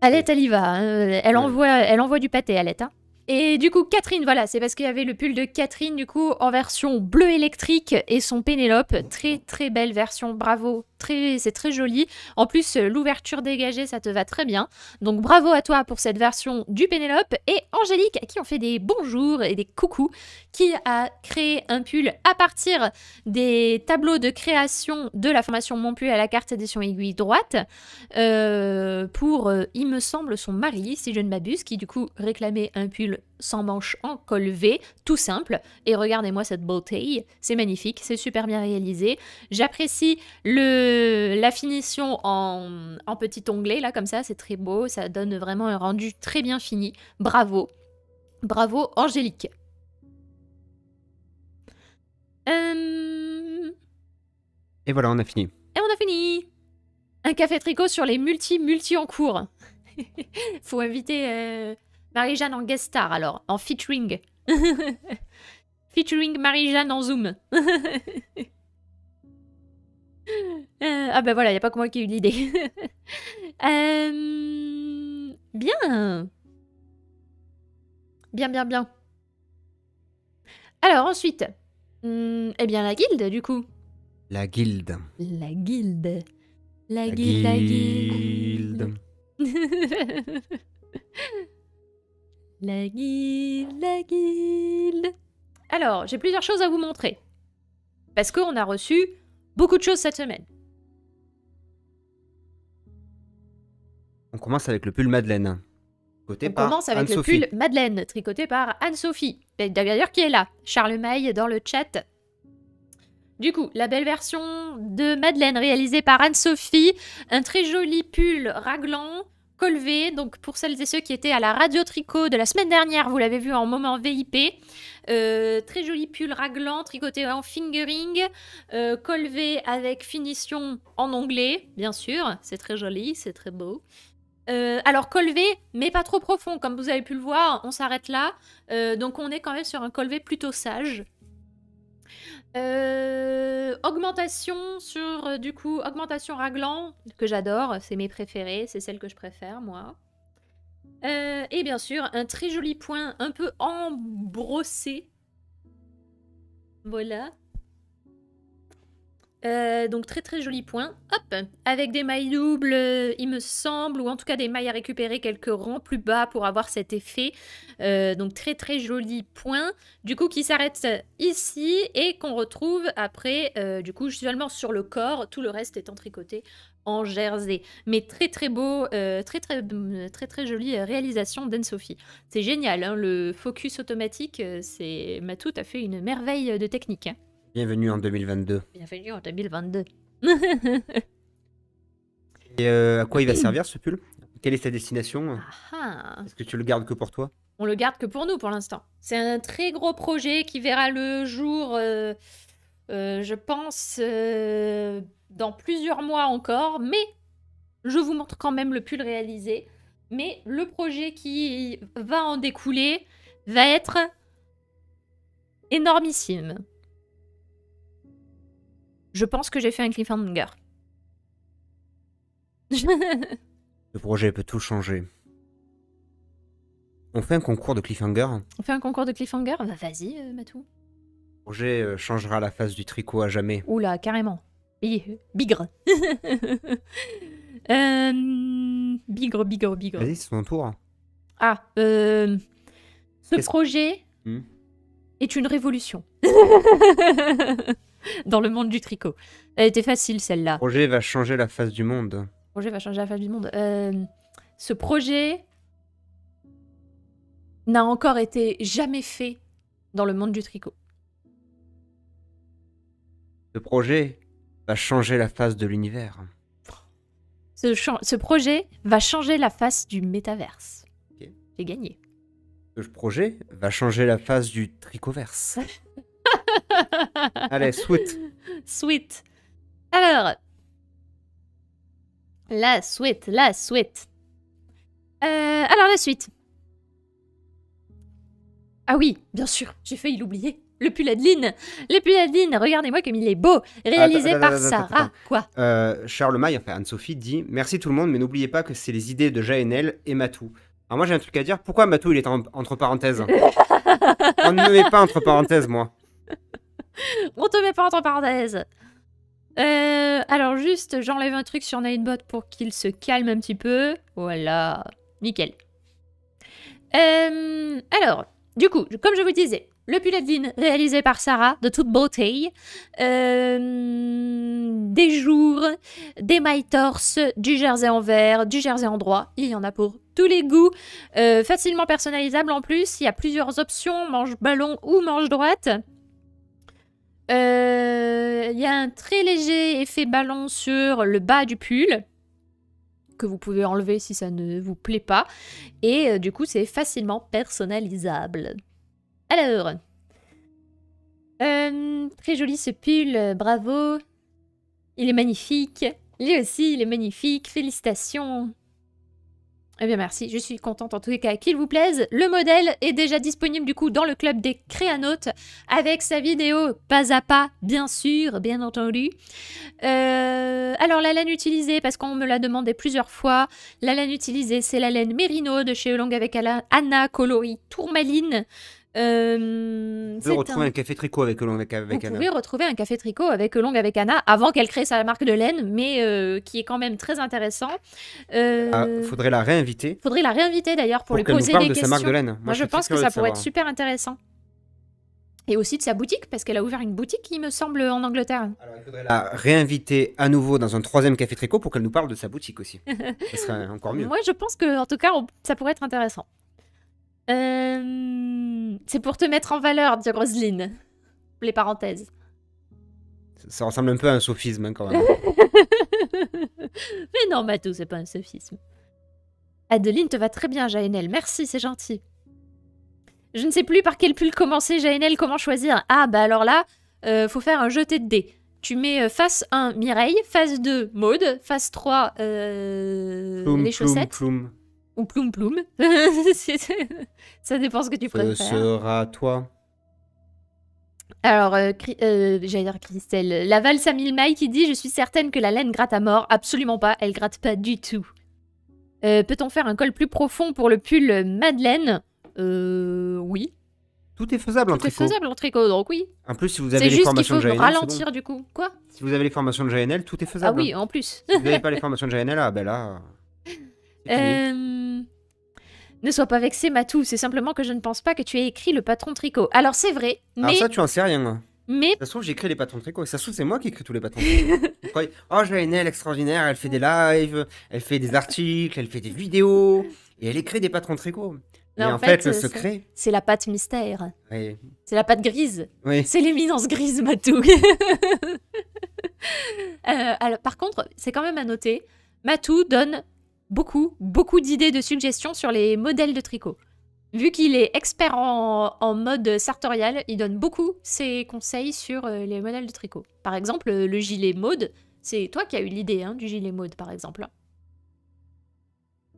Alette, elle y va. Elle envoie du pâté, Alette. Hein. Et du coup, Catherine, voilà, c'est parce qu'il y avait le pull de Catherine, du coup, en version bleu électrique et son Pénélope. Très, très belle version. Bravo. C'est très joli. En plus, l'ouverture dégagée, ça te va très bien. Donc, bravo à toi pour cette version du Pénélope. Et Angélique, à qui on fait des bonjours et des coucous, qui a créé un pull à partir des tableaux de création de la formation Mon Pull à la carte édition aiguille droite pour, il me semble, son mari, si je ne m'abuse, qui du coup réclamait un pull sans manches en col V, tout simple. Et regardez-moi cette beauté, c'est magnifique, c'est super bien réalisé. J'apprécie la finition en petit onglet, là, comme ça, c'est très beau, ça donne vraiment un rendu très bien fini. Bravo, bravo Angélique. Et voilà, on a fini. Et on a fini. Un café tricot sur les multi en cours. Faut inviter... Marie-Jeanne en guest star, alors, en featuring. Featuring Marie-Jeanne en Zoom. Ah ben voilà, il n'y a pas que moi qui ai eu l'idée. Bien. Bien. Alors, ensuite. Eh bien, la guilde, du coup. La guilde. La guilde. Alors, j'ai plusieurs choses à vous montrer. Parce qu'on a reçu beaucoup de choses cette semaine. On commence avec le pull Madeleine. Tricoté par Anne-Sophie. D'ailleurs, qui est là. Charles Maille dans le chat. Du coup, la belle version de Madeleine réalisée par Anne-Sophie. Un très joli pull raglan. Colvé, donc pour celles et ceux qui étaient à la radio tricot de la semaine dernière, vous l'avez vu en moment VIP. Très joli pull raglan, tricoté en fingering, colvé avec finition en onglet, bien sûr. C'est très joli, c'est très beau. Alors colvé, mais pas trop profond, comme vous avez pu le voir, on s'arrête là. Donc on est quand même sur un colvé plutôt sage. Augmentation sur du coup augmentation raglan que j'adore, c'est mes préférées, c'est celle que je préfère moi. Et bien sûr un très joli point un peu embrossé, voilà. Donc très joli point, hop, avec des mailles doubles il me semble, ou en tout cas des mailles à récupérer quelques rangs plus bas pour avoir cet effet. Donc très joli point, du coup qui s'arrête ici et qu'on retrouve après du coup seulement sur le corps, tout le reste étant tricoté en jersey. Mais très beau, très jolie réalisation d'Anne-Sophie. C'est génial, hein, le focus automatique, c'est Matou a fait une merveille de technique. Hein. Bienvenue en 2022. Bienvenue en 2022. Et à quoi il va servir ce pull? Quelle est sa destination? Est-ce que tu le gardes que pour toi? On le garde que pour nous pour l'instant. C'est un très gros projet qui verra le jour, je pense, dans plusieurs mois encore. Mais je vous montre quand même le pull réalisé. Mais le projet qui va en découler va être énormissime. Je pense que j'ai fait un cliffhanger. Le projet peut tout changer. On fait un concours de cliffhanger? On fait un concours de cliffhanger? Bah vas-y, Matou. Le projet changera la face du tricot à jamais. Oula, carrément. Bigre. Bigre. Vas-y, c'est ton tour. Ce projet est une révolution. Dans le monde du tricot. Elle était facile celle-là. Projet va changer la face du monde. Ce projet n'a encore été jamais fait dans le monde du tricot. Ce projet va changer la face de l'univers. Ce projet va changer la face du métaverse. Okay. J'ai gagné. Ce projet va changer la face du tricoverse. Allez, sweet. Alors, la suite. Ah oui, bien sûr, j'ai failli l'oublier. Le pull Adeline. Le pull Adeline, regardez-moi comme il est beau. Réalisé par Sarah. Quoi ? Charles Maille, enfin Anne-Sophie, dit « Merci tout le monde, mais n'oubliez pas que c'est les idées de Jaenelle et Matou. » Alors moi j'ai un truc à dire, pourquoi Matou il est entre parenthèses? On ne me met pas entre parenthèses, moi. On te met pas entre parenthèses. Alors juste, j'enlève un truc sur Ninebot pour qu'il se calme un petit peu. Voilà, nickel. Alors, du coup, comme je vous le disais, le pull Adeline réalisé par Sarah, de toute beauté. Des jours, des mailles torse, du jersey en vert, du jersey en droit. Il y en a pour tous les goûts. Facilement personnalisable en plus. Il y a plusieurs options, manche ballon ou manche droite. Il y a un très léger effet ballon sur le bas du pull, que vous pouvez enlever si ça ne vous plaît pas. Et du coup, c'est facilement personnalisable. Alors, très joli ce pull, bravo, il est magnifique, lui aussi il est magnifique, félicitations. Eh bien merci, je suis contente en tous les cas qu'il vous plaise. Le modèle est déjà disponible du coup dans le club des créanotes avec sa vidéo pas à pas, bien sûr, bien entendu. Alors la laine utilisée, parce qu'on me l'a demandé plusieurs fois, la laine utilisée c'est la laine Merino de chez Eulong avec Anna Coloris Tourmaline. Vous pouvez retrouver un café tricot avec Eulong avec Anna. Vous pouvez retrouver un café tricot avec Eulong avec Anna avant qu'elle crée sa marque de laine, mais qui est quand même très intéressant. Faudrait la réinviter. Faudrait la réinviter d'ailleurs pour lui poser des questions. Sa marque de laine. Moi je pense que ça pourrait être super intéressant. Et aussi de sa boutique, parce qu'elle a ouvert une boutique, il me semble, en Angleterre. Alors, il faudrait la réinviter à nouveau dans un troisième café tricot pour qu'elle nous parle de sa boutique aussi. Ça serait encore mieux. Moi je pense que, en tout cas, ça pourrait être intéressant. C'est pour te mettre en valeur, dit Roselyne. Les parenthèses. Ça ressemble un peu à un sophisme, hein, quand même. Mais non, Matou, c'est pas un sophisme. Adeline te va très bien, Jaenelle. Merci, c'est gentil. Je ne sais plus par quel pull commencer, Jaenelle, comment choisir. Ah, bah alors là, faut faire un jeté de dés. Tu mets face 1, Mireille, face 2, Maude, face 3, ploum, les chaussettes. Ploum, ploum. Ou ploum ploum. Ça dépend ce que tu préfères. Ce sera toi. Alors, j'allais dire Christelle. La valse à mille mailles qui dit « Je suis certaine que la laine gratte à mort. » Absolument pas, elle gratte pas du tout. Peut-on faire un col plus profond pour le pull Madeleine? Oui. Tout est faisable en tricot. Tout est faisable en tricot, donc oui. En plus, si vous avez les formations de Jaenelle, c'est juste qu'il faut ralentir du coup. Quoi? Si vous avez les formations de Jaenelle, tout est faisable. Ah oui, en plus. Si vous n'avez pas les formations de Jaenelle, ah ben là... Ne sois pas vexé, Matou. C'est simplement que je ne pense pas que tu aies écrit le patron tricot. Alors c'est vrai, mais... Alors ça, tu en sais rien. Mais... Ça se trouve, j'écris les patrons tricots. Ça se trouve, c'est moi qui écris tous les patrons tricots. Oh, Jaenelle extraordinaire, elle fait des lives, elle fait des articles, elle fait des vidéos, et elle écrit des patrons tricots. Mais en fait, le secret... C'est la pâte mystère. Oui. C'est la pâte grise. Oui. C'est l'éminence grise, Matou. Alors, par contre, c'est quand même à noter, Matou donne... beaucoup d'idées, de suggestions sur les modèles de tricot. Vu qu'il est expert en mode sartorial, il donne beaucoup ses conseils sur les modèles de tricot. Par exemple, le gilet mode, c'est toi qui as eu l'idée hein, du gilet mode, par exemple.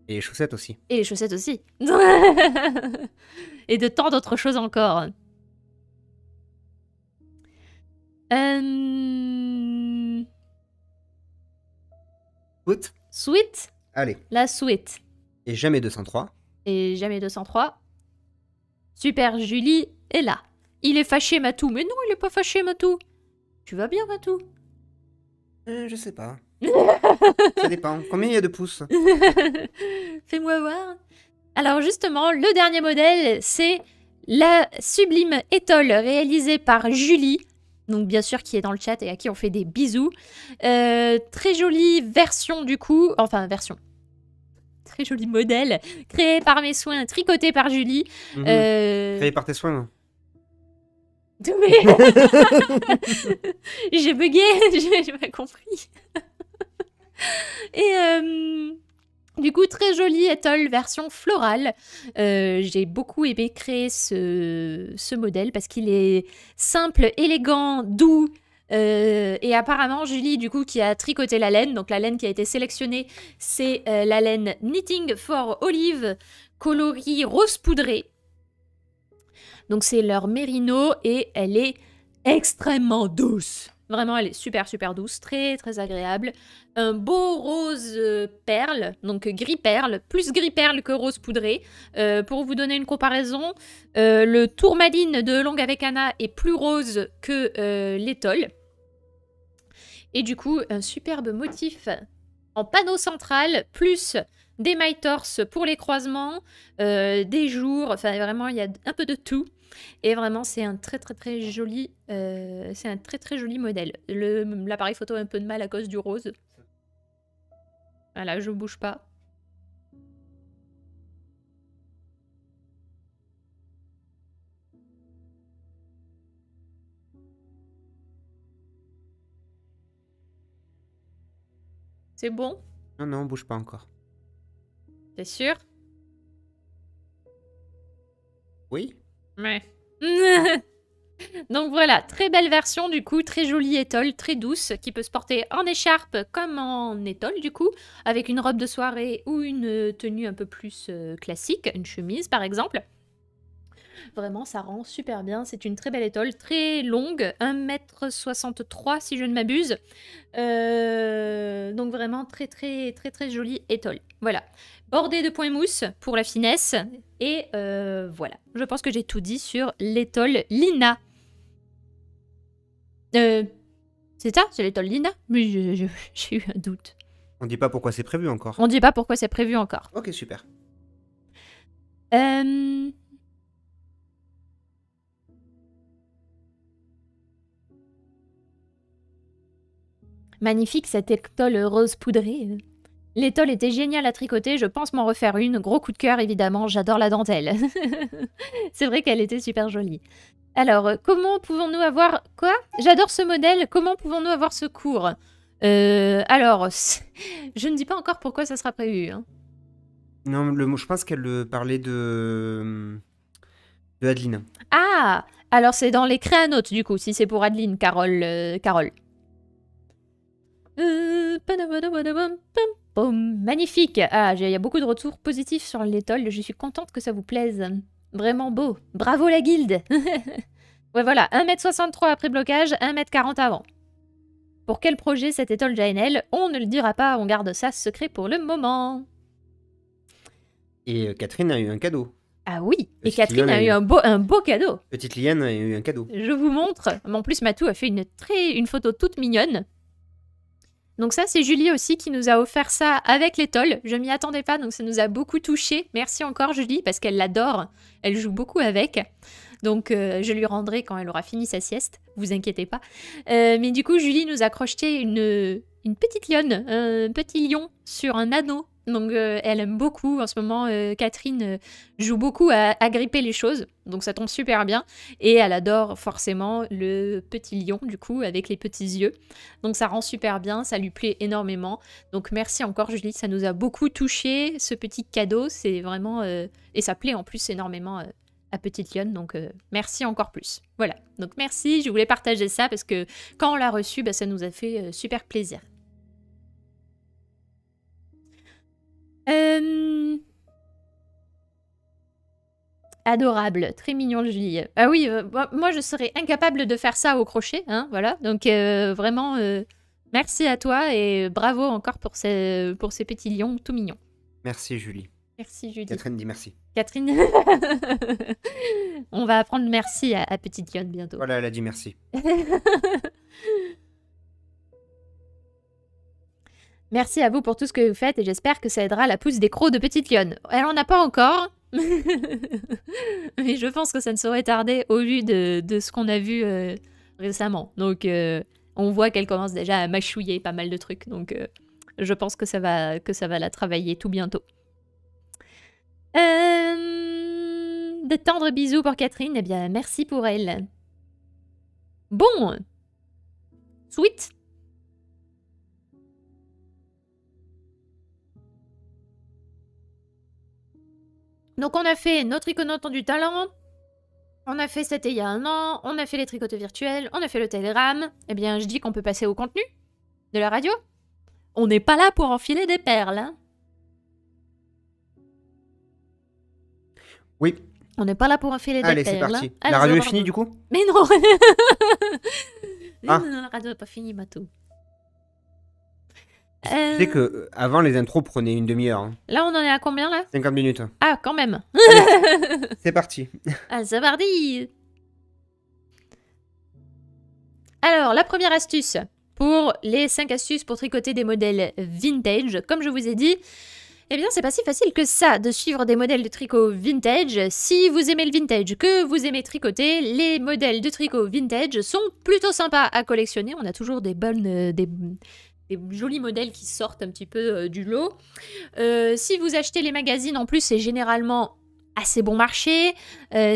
Et les chaussettes aussi. Et les chaussettes aussi. Et de tant d'autres choses encore. Sweet. Sweet. Allez. La suite. Et jamais 203. Et jamais 203. Super Julie est là. Il est fâché, Matou. Mais non, il est pas fâché, Matou. Tu vas bien, Matou? Je sais pas. Ça dépend. Combien il y a de pouces? Fais-moi voir. Alors justement, le dernier modèle, c'est la sublime étole réalisée par Julie. Donc bien sûr qui est dans le chat et à qui on fait des bisous. Très jolie version du coup, enfin version. Très joli modèle, créé par mes soins, tricoté par Julie. Créé par tes soins. J'ai bugué, j'ai pas compris. Et du coup, très jolie étole version florale. J'ai beaucoup aimé créer ce modèle parce qu'il est simple, élégant, doux. Et apparemment, Julie, du coup, qui a tricoté la laine, donc la laine qui a été sélectionnée, c'est la laine Knitting for Olive, coloris rose poudré. Donc c'est leur mérino et elle est extrêmement douce. Vraiment, elle est super, super douce, très, très agréable. Un beau rose perle, donc gris perle, plus gris perle que rose poudré. Pour vous donner une comparaison, le tourmaline de Eulong avec Anna est plus rose que l'étole. Et du coup, un superbe motif en panneau central, plus des mailles torse pour les croisements, des jours, enfin vraiment, il y a un peu de tout. Et vraiment, c'est un très très joli modèle. L'appareil photo a un peu de mal à cause du rose. Voilà, je ne bouge pas. C'est bon? Non, non, on bouge pas encore. T'es sûr? Oui. Ouais. Donc voilà, très belle version du coup, très jolie étole, très douce, qui peut se porter en écharpe comme en étole du coup, avec une robe de soirée ou une tenue un peu plus classique, une chemise par exemple. Vraiment, ça rend super bien. C'est une très belle étole, très longue, 1,63 m si je ne m'abuse. Donc vraiment très jolie étole. Voilà, bordée de points mousse pour la finesse. Et voilà, je pense que j'ai tout dit sur l'étole Lina. C'est ça? C'est l'étole Lina? Mais j'ai eu un doute. On dit pas pourquoi c'est prévu encore. On dit pas pourquoi c'est prévu encore. Ok, super. Magnifique cette étole rose poudrée. L'étole était géniale à tricoter, je pense m'en refaire une. Gros coup de cœur évidemment, j'adore la dentelle. C'est vrai qu'elle était super jolie. Alors, comment pouvons-nous avoir... Quoi? J'adore ce modèle, comment pouvons-nous avoir ce cours? Alors, je ne dis pas encore pourquoi ça sera prévu. Hein. Non, le mot, je pense qu'elle parlait de... Adeline. Ah! Alors c'est dans les créanotes du coup, si c'est pour Adeline, Carole... Carole. Magnifique! Ah, il y a beaucoup de retours positifs sur l'étole, je suis contente que ça vous plaise. Vraiment beau. Bravo la guilde. Ouais voilà, 1,63 m après blocage, 1,40 m avant. Pour quel projet cette étole Jaenelle? On ne le dira pas, on garde ça secret pour le moment. Et Catherine a eu un cadeau. Ah oui, et Catherine a eu un beau cadeau. Petite Liane a eu un cadeau. Je vous montre, en plus Matou a fait une photo toute mignonne. Donc ça, c'est Julie aussi qui nous a offert ça avec l'étole. Je m'y attendais pas, donc ça nous a beaucoup touchés. Merci encore Julie, parce qu'elle l'adore. Elle joue beaucoup avec. Donc je lui rendrai quand elle aura fini sa sieste. Vous inquiétez pas. Mais du coup, Julie nous a crocheté une petite lionne, un petit lion sur un anneau. Donc elle aime beaucoup. En ce moment, Catherine joue beaucoup à gripper les choses. Donc ça tombe super bien. Et elle adore forcément le petit lion, du coup, avec les petits yeux. Donc ça rend super bien, ça lui plaît énormément. Donc merci encore Julie, ça nous a beaucoup touché ce petit cadeau. C'est vraiment... Et ça plaît en plus énormément à Petite Lionne. Donc merci encore plus. Voilà, donc merci. Je voulais partager ça parce que quand on l'a reçu, bah, ça nous a fait super plaisir. Adorable, très mignon Julie. Ah oui, moi je serais incapable de faire ça au crochet, hein, voilà. Donc vraiment, merci à toi et bravo encore pour ces petits lions tout mignons. Merci Julie. Merci Julie. Catherine dit merci. Catherine, on va apprendre merci à Petite Lionne bientôt. Voilà, elle a dit merci. Merci à vous pour tout ce que vous faites et j'espère que ça aidera la pousse des crocs de Petite Lionne. Elle en a pas encore, mais je pense que ça ne saurait tarder au vu de ce qu'on a vu récemment. Donc on voit qu'elle commence déjà à mâchouiller pas mal de trucs, donc je pense que ça va la travailler tout bientôt. De tendres bisous pour Catherine, eh bien merci pour elle. Bon, sweet. Donc on a fait nos triconotes du talent, on a fait cet il y a un an, on a fait les tricotes virtuelles, on a fait le Telegram. Eh bien je dis qu'on peut passer au contenu de la radio. On n'est pas là pour enfiler des perles. Hein. Oui, On n'est pas là pour enfiler des perles. Allez, c'est parti. Allez, la radio est finie, du coup? Mais non. Ah. Non, la radio n'est pas finie, Matou. Tu sais que avant les intros prenaient une demi-heure. Hein. Là, on en est à combien, là? 50 minutes. Ah, quand même. C'est parti. Ah, c'est parti. Alors, la première astuce pour les 5 astuces pour tricoter des modèles vintage. Comme je vous ai dit, eh bien, c'est pas si facile que ça de suivre des modèles de tricot vintage. Si vous aimez le vintage, que vous aimez tricoter, les modèles de tricot vintage sont plutôt sympas à collectionner. On a toujours des bonnes... Des jolis modèles qui sortent un petit peu du lot. Si vous achetez les magazines, en plus, c'est généralement assez bon marché.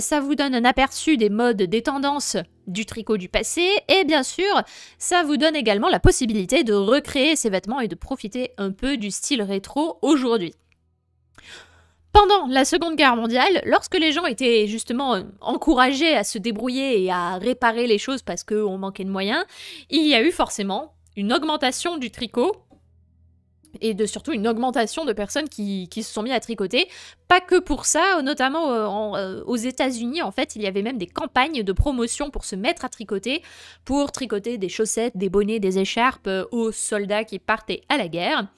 Ça vous donne un aperçu des modes, des tendances du tricot du passé. Et bien sûr, ça vous donne également la possibilité de recréer ces vêtements et de profiter un peu du style rétro aujourd'hui. Pendant la Seconde Guerre mondiale, lorsque les gens étaient justement encouragés à se débrouiller et à réparer les choses parce qu'on manquait de moyens, il y a eu forcément... une augmentation du tricot et de surtout une augmentation de personnes qui se sont mis à tricoter. Pas que pour ça, notamment aux États-Unis, en fait, il y avait même des campagnes de promotion pour se mettre à tricoter, pour tricoter des chaussettes, des bonnets, des écharpes aux soldats qui partaient à la guerre.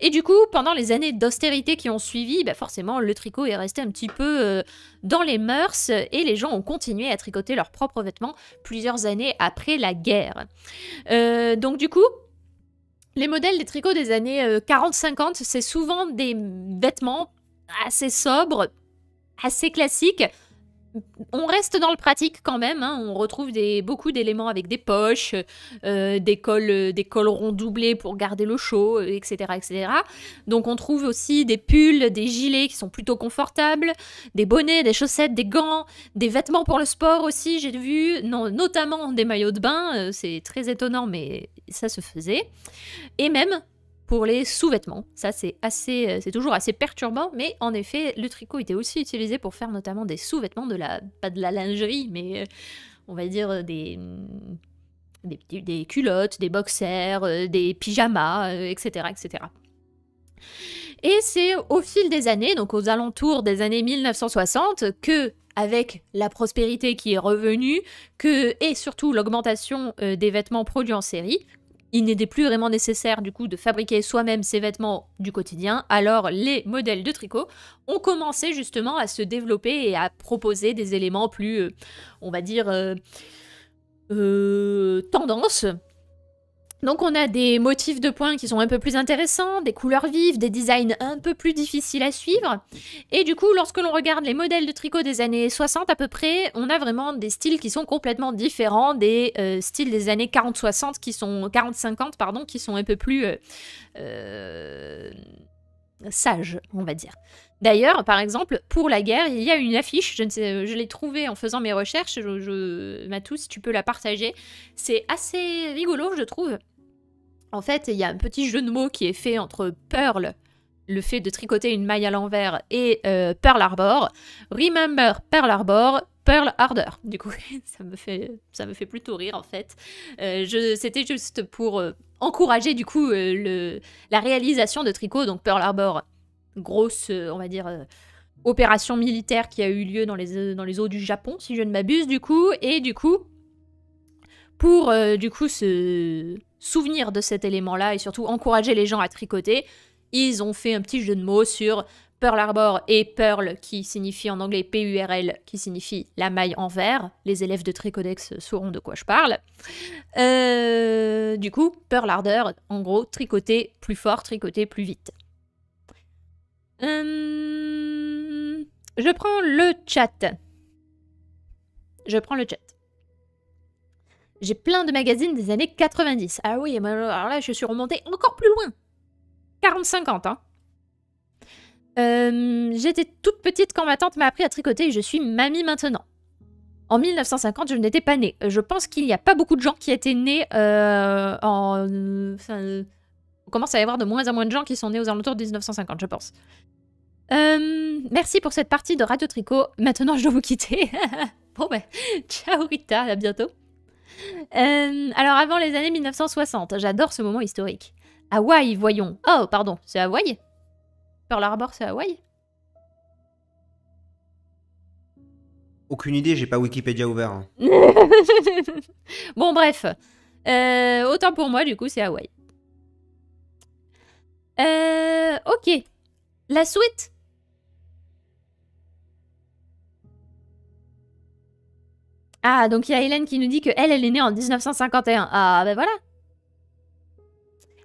Et du coup, pendant les années d'austérité qui ont suivi, bah forcément, le tricot est resté un petit peu dans les mœurs et les gens ont continué à tricoter leurs propres vêtements plusieurs années après la guerre. Donc du coup... les modèles des tricots des années 40-50, c'est souvent des vêtements assez sobres, assez classiques. On reste dans le pratique quand même, hein. On retrouve beaucoup d'éléments avec des poches, des cols ronds doublés pour garder le chaud, etc., etc. Donc on trouve aussi des pulls, des gilets qui sont plutôt confortables, des bonnets, des chaussettes, des gants, des vêtements pour le sport aussi, j'ai vu, non, notamment des maillots de bain, c'est très étonnant, mais... ça se faisait, et même pour les sous-vêtements. Ça, c'est toujours assez perturbant, mais en effet, le tricot était aussi utilisé pour faire notamment des sous-vêtements, pas de la lingerie, mais on va dire des culottes, des boxers, des pyjamas, etc., etc. Et c'est au fil des années, donc aux alentours des années 1960, que... avec la prospérité qui est revenue, et surtout l'augmentation des vêtements produits en série, il n'était plus vraiment nécessaire du coup de fabriquer soi-même ses vêtements du quotidien, alors les modèles de tricot ont commencé justement à se développer et à proposer des éléments plus, on va dire, tendance. Donc on a des motifs de points qui sont un peu plus intéressants, des couleurs vives, des designs un peu plus difficiles à suivre. Et du coup, lorsque l'on regarde les modèles de tricot des années 60 à peu près, on a vraiment des styles qui sont complètement différents des styles des années 40-60 qui sont 40-50 pardon, qui sont un peu plus sages, on va dire. D'ailleurs, par exemple, pour la guerre, il y a une affiche, je l'ai trouvée en faisant mes recherches, Matou, si tu peux la partager. C'est assez rigolo, je trouve. En fait, il y a un petit jeu de mots qui est fait entre Pearl, le fait de tricoter une maille à l'envers, et Pearl Harbor. Remember Pearl Harbor, Pearl Harder. Du coup, ça me fait plutôt rire, en fait. C'était juste pour encourager, du coup, la réalisation de tricot, donc Pearl Harbor. Grosse, on va dire, opération militaire qui a eu lieu dans les eaux du Japon, si je ne m'abuse, du coup. Et du coup, pour se souvenir de cet élément-là et surtout encourager les gens à tricoter, ils ont fait un petit jeu de mots sur Pearl Harbor et Pearl, qui signifie en anglais P-U-R-L, qui signifie la maille envers. Les élèves de Tricodex sauront de quoi je parle. Du coup, Pearl Harder, en gros, tricoter plus fort, tricoter plus vite. Je prends le chat. J'ai plein de magazines des années 90. Ah oui, alors là, je suis remontée encore plus loin. 40-50, hein. J'étais toute petite quand ma tante m'a appris à tricoter et je suis mamie maintenant. En 1950, je n'étais pas née. Je pense qu'il n'y a pas beaucoup de gens qui étaient nés On commence à y avoir de moins en moins de gens qui sont nés aux alentours de 1950, je pense. Merci pour cette partie de Radio Tricot. Maintenant, je dois vous quitter. Bon ben, ciao Rita, à bientôt. Alors, avant les années 1960, j'adore ce moment historique. Hawaï, voyons. Oh, pardon, c'est Hawaï? Pearl Harbor, c'est Hawaï? Aucune idée, j'ai pas Wikipédia ouvert. Bon, bref. Autant pour moi, du coup, c'est Hawaï. Ok. La suite. Ah, donc il y a Hélène qui nous dit que elle est née en 1951. Ah, ben voilà.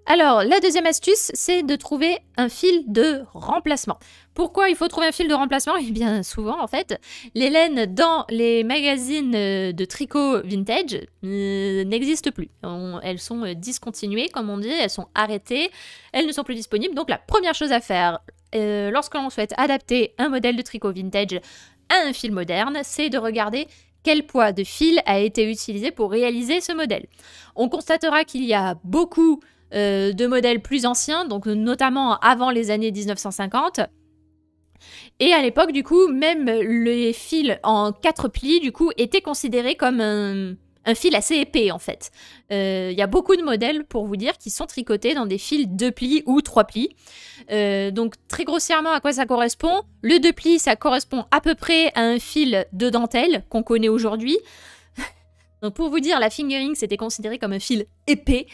Alors, la deuxième astuce, c'est de trouver un fil de remplacement. Pourquoi il faut trouver un fil de remplacement? Eh bien, souvent, en fait, les laines dans les magazines de tricot vintage n'existent plus. Elles sont discontinuées, comme on dit, elles sont arrêtées, elles ne sont plus disponibles. Donc, la première chose à faire, lorsque l'on souhaite adapter un modèle de tricot vintage à un fil moderne, c'est de regarder quel poids de fil a été utilisé pour réaliser ce modèle. On constatera qu'il y a beaucoup de modèles plus anciens, donc notamment avant les années 1950. Et à l'époque, du coup, même les fils en 4 plis, du coup, étaient considérés comme un fil assez épais, en fait. Il y a beaucoup de modèles, pour vous dire, qui sont tricotés dans des fils 2 plis ou 3 plis. Donc, très grossièrement, à quoi ça correspond? Le 2 plis, ça correspond à peu près à un fil de dentelle qu'on connaît aujourd'hui. Donc pour vous dire, la fingering, c'était considéré comme un fil épais.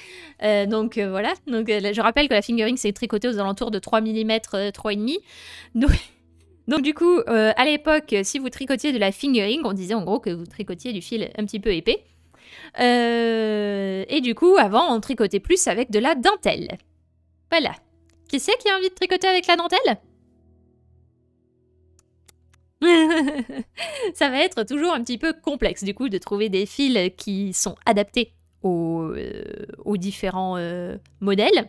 Donc voilà, donc, je rappelle que la fingering, c'est tricoté aux alentours de 3 mm, 3,5. Donc du coup, à l'époque, si vous tricotiez de la fingering, on disait en gros que vous tricotiez du fil un petit peu épais. Et du coup, avant, on tricotait plus avec de la dentelle. Voilà. Qui c'est qui a envie de tricoter avec la dentelle ? Ça va être toujours un petit peu complexe du coup de trouver des fils qui sont adaptés aux différents modèles.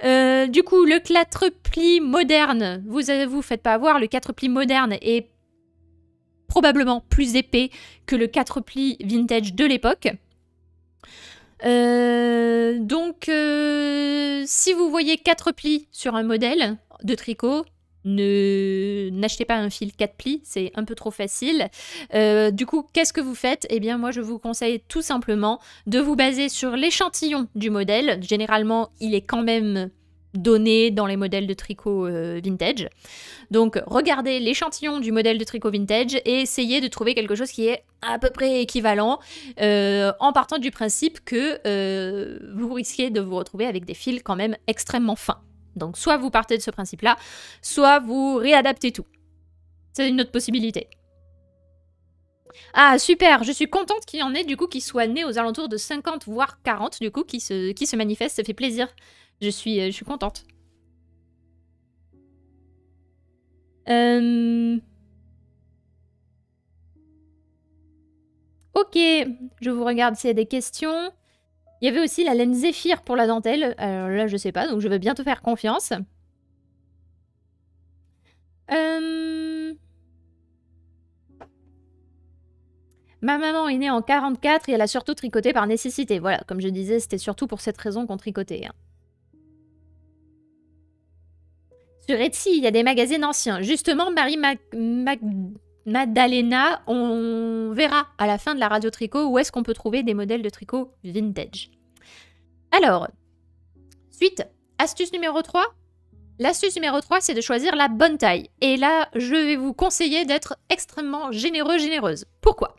Du coup, le 4 plis moderne, vous faites pas avoir, le 4 plis moderne est probablement plus épais que le 4 plis vintage de l'époque. Donc si vous voyez 4 plis sur un modèle de tricot, n'achetez pas un fil 4 plis, c'est un peu trop facile. Du coup, qu'est-ce que vous faites? Eh bien, moi, je vous conseille tout simplement de vous baser sur l'échantillon du modèle. Généralement, il est quand même donné dans les modèles de tricot vintage. Donc, regardez l'échantillon du modèle de tricot vintage et essayez de trouver quelque chose qui est à peu près équivalent, en partant du principe que vous risquez de vous retrouver avec des fils quand même extrêmement fins. Donc soit vous partez de ce principe-là, soit vous réadaptez tout. C'est une autre possibilité. Ah super, je suis contente qu'il y en ait du coup qui soient nés aux alentours de 50 voire 40 du coup qui se manifestent, ça fait plaisir. Je suis contente. Ok, je vous regarde s'il y a des questions. Il y avait aussi la laine zéphyr pour la dentelle. Alors là, je sais pas, donc je vais bientôt faire confiance. Ma maman est née en 44 et elle a surtout tricoté par nécessité. Voilà, comme je disais, c'était surtout pour cette raison qu'on tricotait. Hein. Sur Etsy, il y a des magazines anciens. Justement, Madalena, on verra à la fin de la radio tricot où est-ce qu'on peut trouver des modèles de tricot vintage. Alors, suite, astuce numéro 3. L'astuce numéro 3, c'est de choisir la bonne taille. Et là, je vais vous conseiller d'être extrêmement généreux, généreuse. Pourquoi?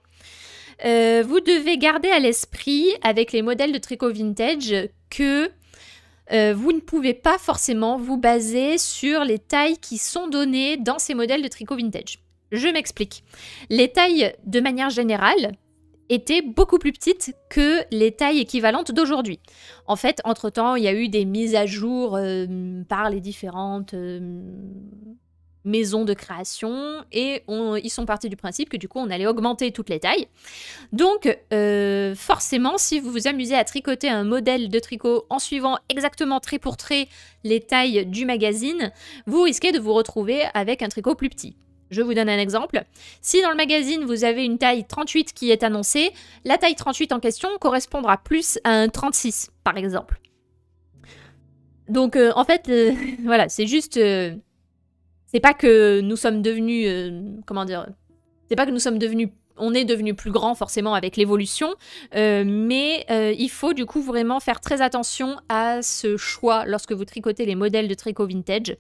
Vous devez garder à l'esprit, avec les modèles de tricot vintage, que vous ne pouvez pas forcément vous baser sur les tailles qui sont données dans ces modèles de tricot vintage. Je m'explique. Les tailles, de manière générale, étaient beaucoup plus petites que les tailles équivalentes d'aujourd'hui. En fait, entre-temps, il y a eu des mises à jour par les différentes maisons de création et ils sont partis du principe que du coup, on allait augmenter toutes les tailles. Donc, forcément, si vous vous amusez à tricoter un modèle de tricot en suivant exactement trait pour trait les tailles du magazine, vous risquez de vous retrouver avec un tricot plus petit. Je vous donne un exemple. Si dans le magazine, vous avez une taille 38 qui est annoncée, la taille 38 en question correspondra plus à un 36, par exemple. Donc, en fait, voilà, c'est juste... c'est pas que nous sommes devenus... comment dire? C'est pas que nous sommes devenus... On est devenu plus grand, forcément, avec l'évolution. Mais il faut, du coup, vraiment faire très attention à ce choix lorsque vous tricotez les modèles de tricot vintage.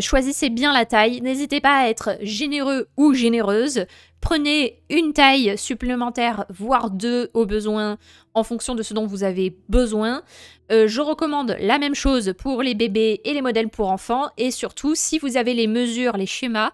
Choisissez bien la taille, n'hésitez pas à être généreux ou généreuse. Prenez une taille supplémentaire, voire deux au besoin, en fonction de ce dont vous avez besoin. Je recommande la même chose pour les bébés et les modèles pour enfants. Et surtout, si vous avez les mesures, les schémas,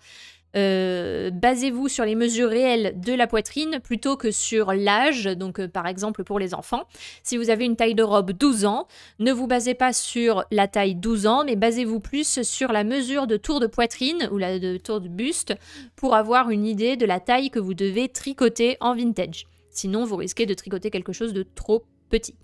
basez-vous sur les mesures réelles de la poitrine plutôt que sur l'âge, donc par exemple pour les enfants. Si vous avez une taille de robe 12 ans, ne vous basez pas sur la taille 12 ans, mais basez-vous plus sur la mesure de tour de poitrine ou de tour de buste pour avoir une idée de la taille que vous devez tricoter en vintage. Sinon, vous risquez de tricoter quelque chose de trop petit.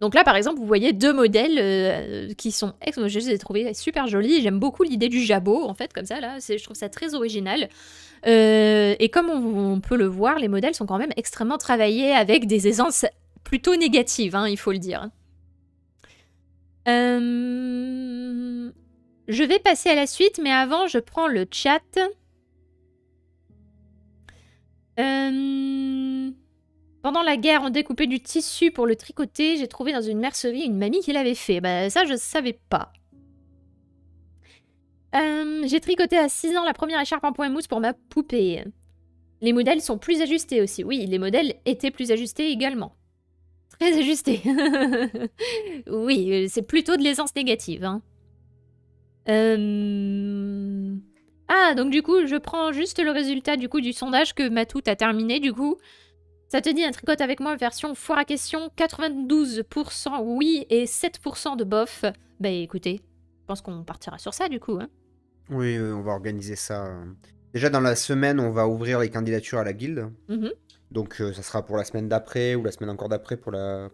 Donc là, par exemple, vous voyez deux modèles qui sont... Je les ai trouvés super jolis. J'aime beaucoup l'idée du jabot, en fait, comme ça, là. Je trouve ça très original. Et comme on peut le voir, les modèles sont quand même extrêmement travaillés avec des aisances plutôt négatives, hein, il faut le dire. Je vais passer à la suite, mais avant, je prends le chat. Pendant la guerre, on découpait du tissu pour le tricoter. J'ai trouvé dans une mercerie une mamie qui l'avait fait. Bah ça, je savais pas. J'ai tricoté à 6 ans la première écharpe en point mousse pour ma poupée. Les modèles sont plus ajustés aussi. Oui, les modèles étaient plus ajustés également. Très ajustés. Oui, c'est plutôt de l'aisance négative, hein. Ah, donc du coup, je prends juste le résultat du coup du sondage que Matou a terminé du coup. Ça te dit un tricote avec moi version foire à question, 92% oui et 7% de bof. Bah écoutez, je pense qu'on partira sur ça du coup, hein. Oui, on va organiser ça. Déjà dans la semaine, on va ouvrir les candidatures à la guilde. Donc ça sera pour la semaine d'après ou la semaine encore d'après pour la...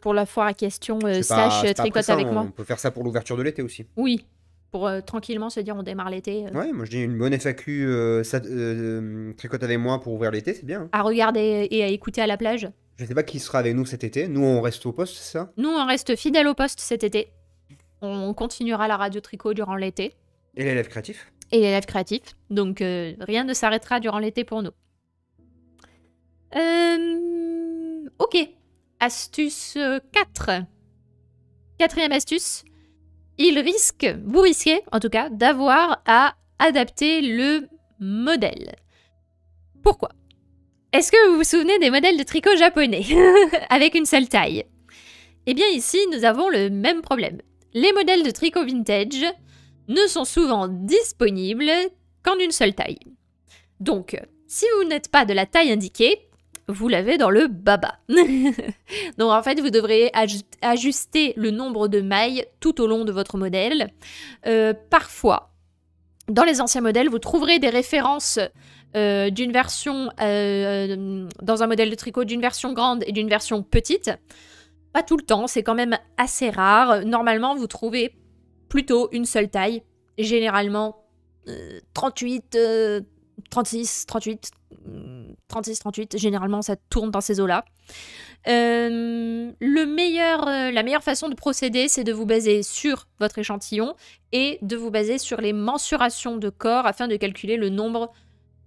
Pour la foire à question, slash tricote avec moi. On peut faire ça pour l'ouverture de l'été aussi. Oui, pour tranquillement se dire on démarre l'été. Ouais, moi je dis une bonne FAQ tricote avec moi pour ouvrir l'été, c'est bien. Hein. À regarder et à écouter à la plage. Je sais pas qui sera avec nous cet été. Nous on reste au poste, c'est ça? Nous on reste fidèles au poste cet été. On continuera la radio tricot durant l'été. Et l'élève créatif. Et l'élève créatif. Donc rien ne s'arrêtera durant l'été pour nous. Ok. Astuce 4. Quatrième astuce. Vous risquez en tout cas, d'avoir à adapter le modèle. Pourquoi? Est-ce que vous vous souvenez des modèles de tricot japonais avec une seule taille? Eh bien ici, nous avons le même problème. Les modèles de tricot vintage ne sont souvent disponibles qu'en une seule taille. Donc, si vous n'êtes pas de la taille indiquée, vous l'avez dans le baba. Donc en fait, vous devrez ajuster le nombre de mailles tout au long de votre modèle. Parfois, dans les anciens modèles, vous trouverez des références d'une version, dans un modèle de tricot, d'une version grande et d'une version petite. Pas tout le temps, c'est quand même assez rare. Normalement, vous trouvez plutôt une seule taille, généralement 38... 36, 38, généralement ça tourne dans ces eaux-là. La meilleure façon de procéder, c'est de vous baser sur votre échantillon et de vous baser sur les mensurations de corps afin de calculer le nombre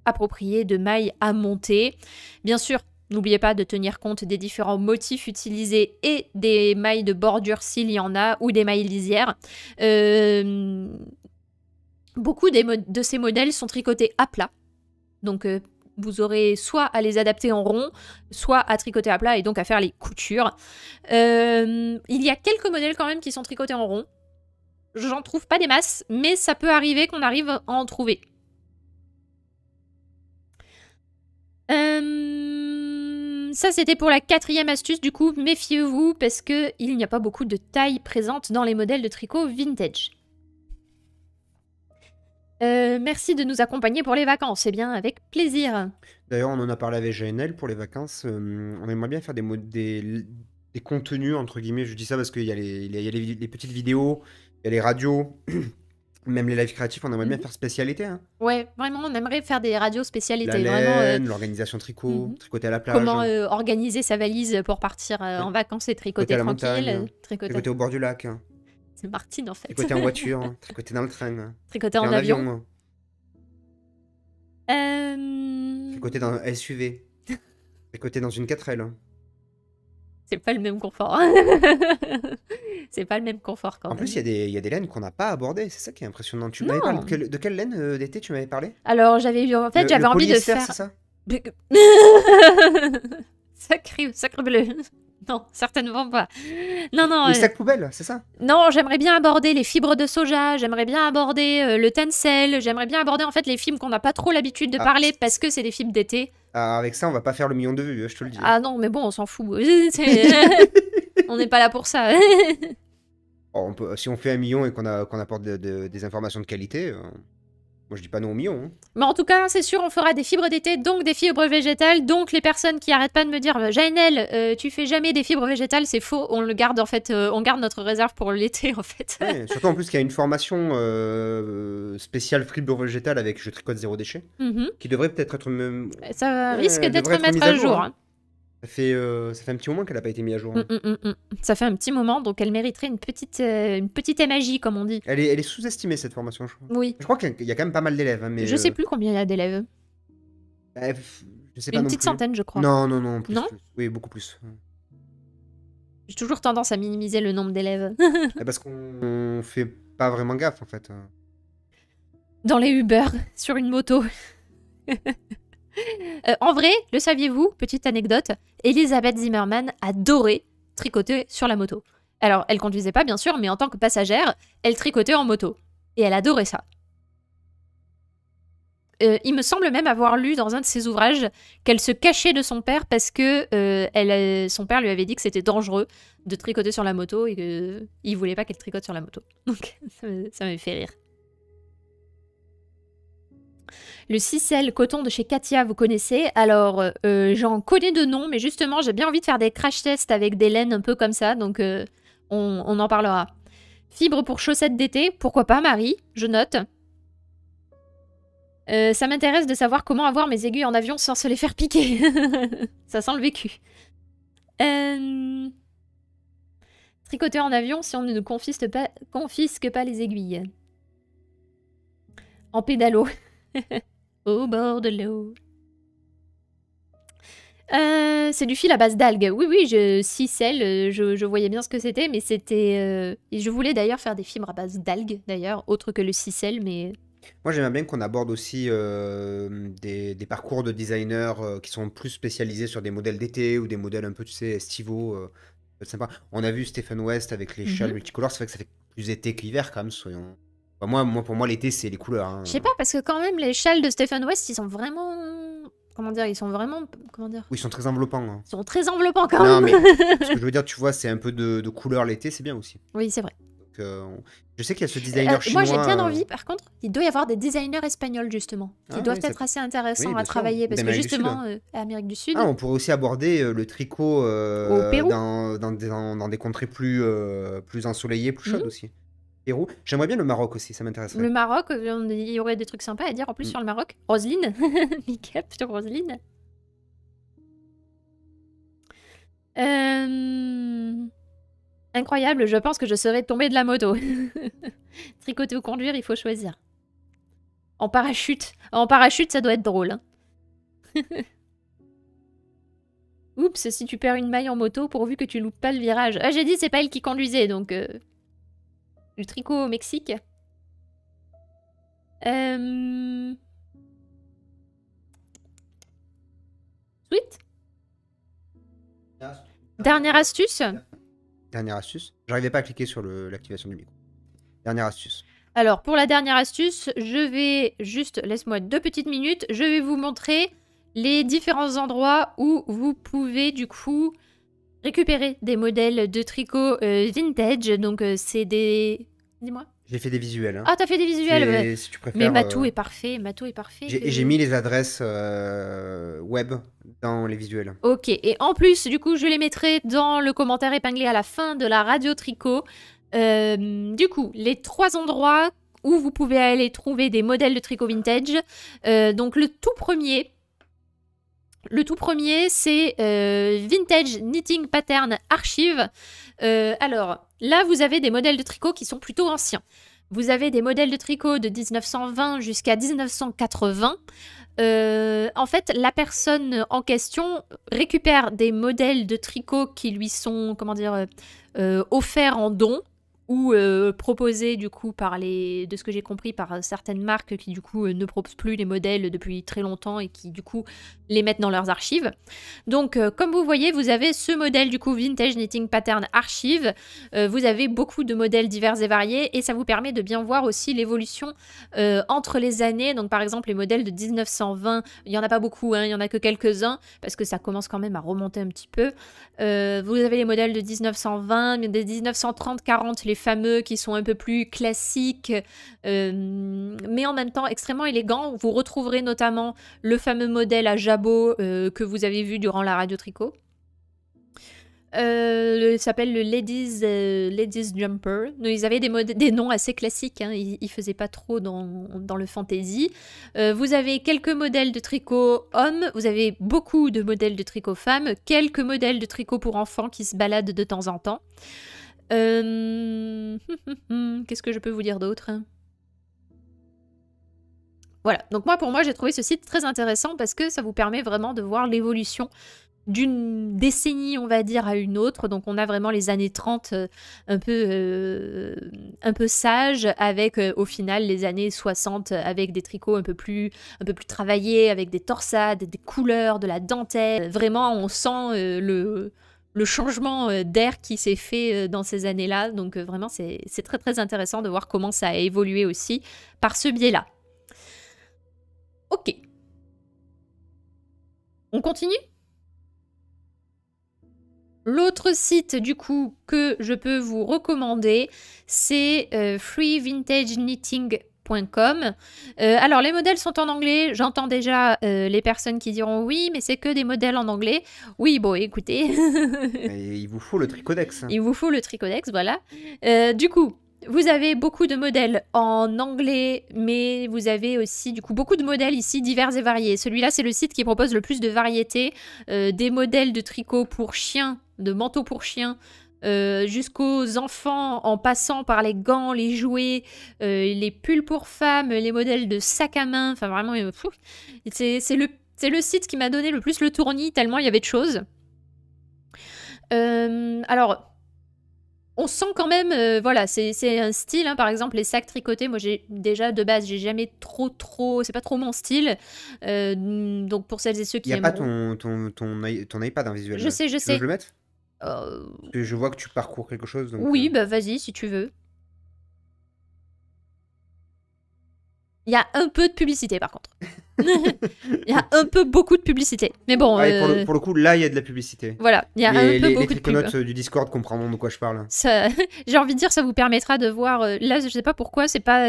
approprié de mailles à monter. Bien sûr, n'oubliez pas de tenir compte des différents motifs utilisés et des mailles de bordure s'il y en a ou des mailles lisières. Beaucoup de ces modèles sont tricotés à plat. Donc vous aurez soit à les adapter en rond, soit à tricoter à plat et donc à faire les coutures. Il y a quelques modèles quand même qui sont tricotés en rond. J'en trouve pas des masses, mais ça peut arriver qu'on arrive à en trouver. Ça c'était pour la quatrième astuce, du coup méfiez-vous parce qu'il n'y a pas beaucoup de tailles présentes dans les modèles de tricot vintage. Merci de nous accompagner pour les vacances, eh bien avec plaisir. D'ailleurs, on en a parlé avec Jaenelle pour les vacances. On aimerait bien faire des contenus, entre guillemets. Je dis ça parce qu'il y a les petites vidéos, il y a les radios, même les lives créatifs. On aimerait bien faire spécialité. Hein. Ouais, vraiment, on aimerait faire des radios spécialités. L'organisation tricot, tricoter à la plage. Comment organiser sa valise pour partir en vacances et tricoter tranquille. À la montagne, tricoter au bord du lac. Hein. Martine en fait. Tricoter en voiture, tricoter dans le train, tricoter en avion. Tricoter dans un SUV, tricoter dans une 4L. C'est pas le même confort. C'est pas le même confort quand même. En plus, il y a des laines qu'on n'a pas abordées. C'est ça qui est impressionnant. Tu m'avais parlé de quelle laine d'été tu m'avais parlé? Alors, j'avais envie de faire... c'est ça? Sacre bleu. Non, certainement pas. Non, non. Les sacs poubelles, c'est ça? Non, j'aimerais bien aborder les fibres de soja, j'aimerais bien aborder le tencel, j'aimerais bien aborder en fait les films qu'on n'a pas trop l'habitude de parler parce que c'est des films d'été. Ah, avec ça, on va pas faire le million de vues, je te le dis. Ah non, mais bon, on s'en fout. On n'est pas là pour ça. Oh, on peut... Si on fait 1 million et qu'on apporte des informations de qualité... Moi, je dis pas non au million. Hein. Mais en tout cas, c'est sûr, on fera des fibres d'été, donc des fibres végétales. Donc, les personnes qui arrêtent pas de me dire « Jaenelle, tu fais jamais des fibres végétales », c'est faux. On le garde, en fait, on garde notre réserve pour l'été, en fait. Ouais, surtout, en plus, qu'il y a une formation spéciale fibres végétales avec Je tricote zéro déchet, qui devrait peut-être être... Ça risque d'être mise à jour. Hein. Ça fait un petit moment qu'elle n'a pas été mise à jour. Hein. Ça fait un petit moment, donc elle mériterait une petite magie, comme on dit. Elle est sous-estimée, cette formation, je crois. Oui. Je crois qu'il y a quand même pas mal d'élèves. Hein, mais je sais plus combien il y a d'élèves. Je sais pas. Une petite centaine, je crois. Non, non, non. Plus, non plus. Oui, beaucoup plus. J'ai toujours tendance à minimiser le nombre d'élèves. Parce qu'on fait pas vraiment gaffe, en fait. Dans les Uber, sur une moto. En vrai, le saviez-vous, petite anecdote, Elisabeth Zimmerman adorait tricoter sur la moto. Alors, elle conduisait pas, bien sûr, mais en tant que passagère, elle tricotait en moto. Et elle adorait ça. Il me semble même avoir lu dans un de ses ouvrages qu'elle se cachait de son père parce que son père lui avait dit que c'était dangereux de tricoter sur la moto et qu'il ne voulait pas qu'elle tricote sur la moto. Donc, ça me fait rire. Le sisel coton de chez Katia, vous connaissez? Alors, j'en connais de nom, mais justement, j'ai bien envie de faire des crash tests avec des laines un peu comme ça, donc on en parlera. Fibre pour chaussettes d'été, pourquoi pas, Marie? Je note. Ça m'intéresse de savoir comment avoir mes aiguilles en avion sans se les faire piquer. Ça sent le vécu. Tricoter en avion si on ne confisque pas les aiguilles. En pédalo. Au bord de l'eau. C'est du fil à base d'algues. Oui, oui, je voyais bien ce que c'était, mais c'était... Et je voulais d'ailleurs faire des fibres à base d'algues, d'ailleurs, autre que le sisel, mais... Moi, j'aimerais bien qu'on aborde aussi des parcours de designers qui sont plus spécialisés sur des modèles d'été ou des modèles un peu, tu sais, estivaux. Sympa. On a vu Stephen West avec les châles multicolores, c'est vrai que ça fait plus été qu'hiver, quand même, soyons... pour moi, l'été, c'est les couleurs. Hein. Je sais pas, parce que quand même, les châles de Stephen West, ils sont vraiment... Comment dire? Ils sont vraiment... Comment dire? Oui, ils sont très enveloppants. Hein. Ils sont très enveloppants, quand même. Mais, ce que je veux dire, tu vois, c'est un peu de couleur l'été, c'est bien aussi. Oui, c'est vrai. Donc, je sais qu'il y a ce designer chinois... Moi, j'ai bien envie, par contre, il doit y avoir des designers espagnols, justement, qui doivent être assez intéressants à travailler, parce que, justement, Amérique du Sud... Ah, on pourrait aussi aborder le tricot au Pérou. Dans des contrées plus ensoleillées, plus chaudes aussi. J'aimerais bien le Maroc aussi, ça m'intéresserait. Le Maroc, il y aurait des trucs sympas à dire en plus sur le Maroc. Roseline, big up sur Roseline. Incroyable, je pense que je serais tombée de la moto. Tricoter ou conduire, il faut choisir. En parachute, ça doit être drôle. Hein. Oups, si tu perds une maille en moto, pourvu que tu loupes pas le virage. Ah, j'ai dit, c'est pas elle qui conduisait, donc... Du tricot au Mexique. Sweet. Dernière astuce. Dernière astuce. J'arrivais pas à cliquer sur l'activation du micro. Dernière astuce. Alors, pour la dernière astuce, je vais juste... Laisse-moi 2 petites minutes. Je vais vous montrer les différents endroits où vous pouvez, du coup... récupérer des modèles de tricot vintage, donc c'est des... Dis-moi. J'ai fait des visuels. Hein. Ah, t'as fait des visuels, ouais. Si tu préfères, mais Matou est parfait, Matou est parfait. J'ai mis les adresses web dans les visuels. Ok, et en plus, du coup, je les mettrai dans le commentaire épinglé à la fin de la radio tricot. Du coup, les 3 endroits où vous pouvez aller trouver des modèles de tricot vintage. Donc le tout premier, c'est Vintage Knitting Pattern Archive. Alors, là, vous avez des modèles de tricot qui sont plutôt anciens. Vous avez des modèles de tricot de 1920 jusqu'à 1980. En fait, la personne en question récupère des modèles de tricot qui lui sont, comment dire, offerts en don ou proposés du coup par les, de ce que j'ai compris, par certaines marques qui du coup ne proposent plus les modèles depuis très longtemps et qui du coup les mettent dans leurs archives. Donc comme vous voyez, vous avez ce modèle du coup Vintage Knitting Pattern Archive. Vous avez beaucoup de modèles divers et variés et ça vous permet de bien voir aussi l'évolution entre les années. Donc par exemple les modèles de 1920, il n'y en a pas beaucoup, hein, il n'y en a que quelques-uns parce que ça commence quand même à remonter un petit peu. Vous avez les modèles de 1920, des 1930, 40, les fameux qui sont un peu plus classiques mais en même temps extrêmement élégants. Vous retrouverez notamment le fameux modèle à jabot que vous avez vu durant la radio tricot. Il s'appelle le Ladies, Ladies Jumper. Ils avaient des noms assez classiques, hein. Ils ne faisaient pas trop dans le fantasy. Vous avez quelques modèles de tricot hommes, vous avez beaucoup de modèles de tricot femmes, quelques modèles de tricot pour enfants qui se baladent de temps en temps. Qu'est-ce que je peux vous dire d'autre? Voilà, donc moi, pour moi, j'ai trouvé ce site très intéressant parce que ça vous permet vraiment de voir l'évolution d'une décennie, on va dire, à une autre. Donc on a vraiment les années 30 un peu sages avec au final les années 60 avec des tricots un peu plus travaillés, avec des torsades, des couleurs, de la dentelle. Vraiment, on sent le changement d'air qui s'est fait dans ces années-là. Donc vraiment, c'est très très intéressant de voir comment ça a évolué aussi par ce biais-là. Ok. On continue? L'autre site du coup que je peux vous recommander, c'est freevintageknitting.com. Alors les modèles sont en anglais, j'entends déjà les personnes qui diront oui mais c'est que des modèles en anglais. Oui bon écoutez. Il vous faut le tricodex. Il vous faut le tricodex, voilà. Du coup vous avez beaucoup de modèles en anglais mais vous avez aussi du coup beaucoup de modèles ici divers et variés. Celui-là c'est le site qui propose le plus de variétés, des modèles de tricot pour chiens, de manteaux pour chiens, jusqu'aux enfants en passant par les gants, les jouets, les pulls pour femmes, les modèles de sac à main. Enfin vraiment, c'est le site qui m'a donné le plus le tournis tellement il y avait de choses. Alors... on sent quand même, voilà, c'est un style, hein, par exemple les sacs tricotés, moi j'ai déjà de base, j'ai jamais trop, c'est pas trop mon style, donc pour celles et ceux qui aiment... Il n'y a pas ton iPad hein, visuel. Je sais, je sais. Tu veux que je le mette ? Je vois que tu parcours quelque chose. Donc, oui, bah vas-y si tu veux. Il y a un peu de publicité par contre. Il y a un peu beaucoup de publicité. Mais bon. Ah, pour le coup, là, il y a de la publicité. Voilà. Il y a un peu beaucoup de publicité. Les triconautes du Discord comprendront de quoi je parle. J'ai envie de dire, ça vous permettra de voir. Là, je sais pas pourquoi, c'est pas.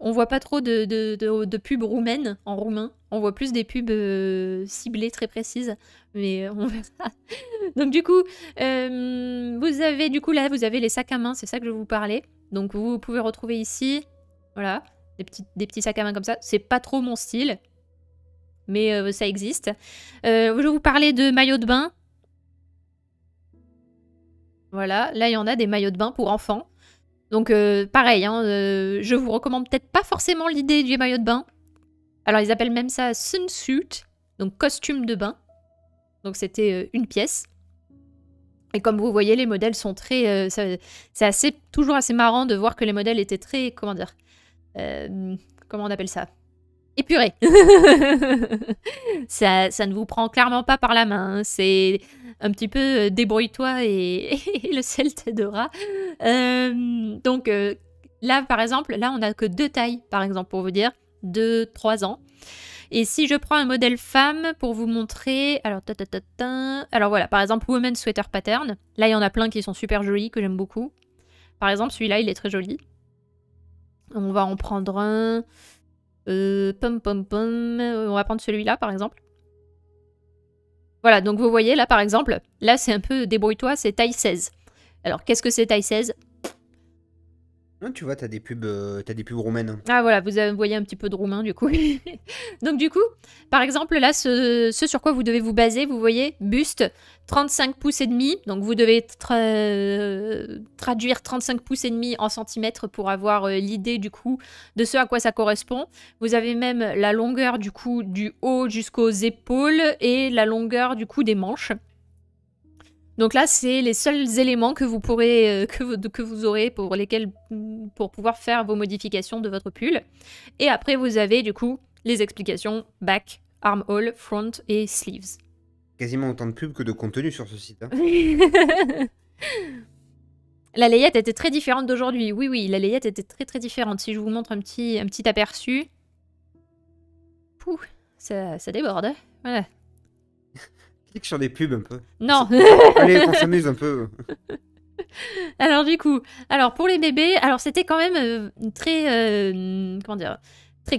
On voit pas trop de pubs roumaines en roumain. On voit plus des pubs ciblées très précises. Mais on verra. Donc, du coup, vous avez, du coup, là, vous avez les sacs à main, c'est ça que je vous parlais. Donc, vous pouvez retrouver ici. Voilà. Des petits sacs à main comme ça. C'est pas trop mon style. Mais ça existe. Je vous parlais de maillots de bain. Voilà, là il y en a des maillots de bain pour enfants. Donc pareil, hein, je vous recommande peut-être pas forcément l'idée du maillot de bain. Alors ils appellent même ça sunsuit, donc costume de bain. Donc c'était une pièce. Et comme vous voyez, les modèles sont très... c'est toujours assez marrant de voir que les modèles étaient très... Comment dire comment on appelle ça ? Épuré. ça ne vous prend clairement pas par la main. Hein. C'est un petit peu débrouille-toi et le sel t'aidera. Donc là, par exemple, là, on n'a que deux tailles, par exemple, pour vous dire. 2, 3 ans. Et si je prends un modèle femme pour vous montrer... Alors, alors voilà, par exemple, Women's Sweater Pattern. Là, il y en a plein qui sont super jolis, que j'aime beaucoup. Par exemple, celui-là, il est très joli. On va en prendre un... on va prendre celui-là par exemple. Voilà, donc vous voyez là par exemple, là c'est un peu débrouille-toi, c'est taille 16. Alors qu'est-ce que c'est taille 16? Ah, tu vois, t'as des pubs roumaines. Ah voilà, vous voyez un petit peu de roumain du coup. Donc du coup, par exemple, là, ce sur quoi vous devez vous baser, vous voyez, buste, 35 pouces et demi. Donc vous devez traduire 35 pouces et demi en centimètres pour avoir l'idée du coup de ce à quoi ça correspond. Vous avez même la longueur du coup du haut jusqu'aux épaules et la longueur du coup des manches. Donc là, c'est les seuls éléments que vous pourrez, que vous aurez pour pouvoir faire vos modifications de votre pull. Et après, vous avez du coup les explications back, armhole, front et sleeves. Quasiment autant de pubs que de contenu sur ce site. Hein. La layette était très différente d'aujourd'hui. Oui, oui, la layette était très très différente. Si je vous montre un petit aperçu, pouh, ça déborde. Voilà. Clique sur des pubs un peu. Non. Allez, on s'amuse un peu. Alors du coup, alors pour les bébés, alors c'était quand même très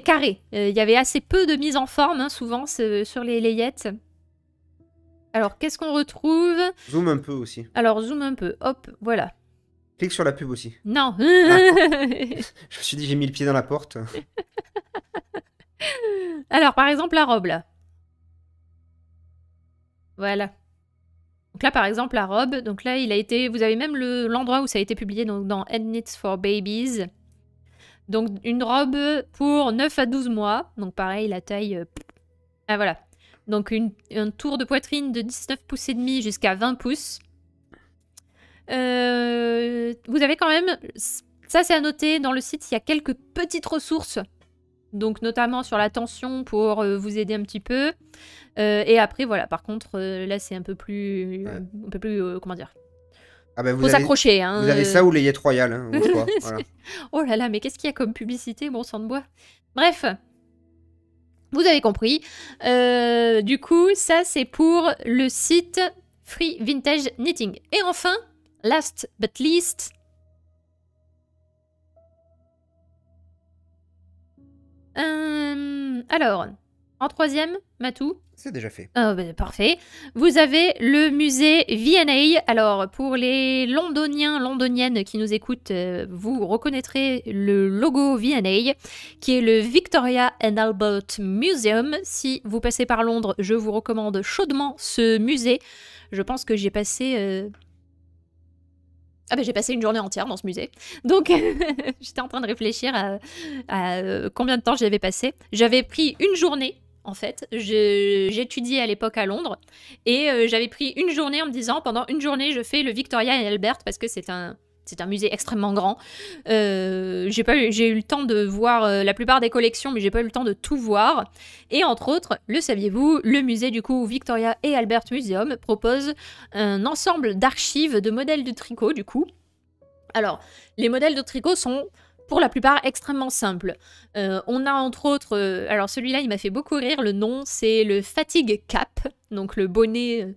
carré. Il y avait assez peu de mise en forme hein, souvent sur les layettes. Alors qu'est-ce qu'on retrouve? Zoom un peu aussi. Alors zoom un peu, hop, voilà. Clique sur la pub aussi. Non. Ah, je me suis dit j'ai mis le pied dans la porte. Alors par exemple la robe là. Voilà. Donc là, par exemple, la robe. Donc là, il a été... Vous avez même l'endroit où ça a été publié, donc dans Head Knits for Babies. Donc, une robe pour 9 à 12 mois. Donc, pareil, la taille... Ah, voilà. Donc, un tour de poitrine de 19 pouces et demi jusqu'à 20 pouces. Vous avez quand même... Ça, c'est à noter. Dans le site, il y a quelques petites ressources. Donc, notamment sur la tension pour vous aider un petit peu. Et après, voilà. Par contre, là, c'est un peu plus... Ouais. Un peu plus... comment dire? Ah bah vous faut s'accrocher. Hein, vous avez ça ou les yettes royales. Hein, ou quoi, voilà. Oh là là, mais qu'est-ce qu'il y a comme publicité, bon sang de bois. Bref. Vous avez compris. Du coup, ça, c'est pour le site Free Vintage Knitting. Et enfin, last but least... alors, en troisième, Matou. C'est déjà fait. Oh, bah, parfait. Vous avez le musée V&A. Alors, pour les londoniens, londoniennes qui nous écoutent, vous reconnaîtrez le logo V&A, qui est le Victoria and Albert Museum. Si vous passez par Londres, je vous recommande chaudement ce musée. Je pense que j'ai passé... Ah ben j'ai passé une journée entière dans ce musée. Donc j'étais en train de réfléchir à combien de temps j'avais passé. J'avais pris une journée en fait. J'étudiais à l'époque à Londres et j'avais pris une journée en me disant pendant une journée je fais le Victoria et Albert parce que c'est un musée extrêmement grand. J'ai eu le temps de voir la plupart des collections, mais j'ai pas eu le temps de tout voir. Et entre autres, le saviez-vous, le musée du coup Victoria et Albert Museum propose un ensemble d'archives de modèles de tricot du coup. Alors, les modèles de tricot sont pour la plupart extrêmement simples. On a entre autres, alors celui-là il m'a fait beaucoup rire, le nom c'est le Fatigue Cap, donc le bonnet...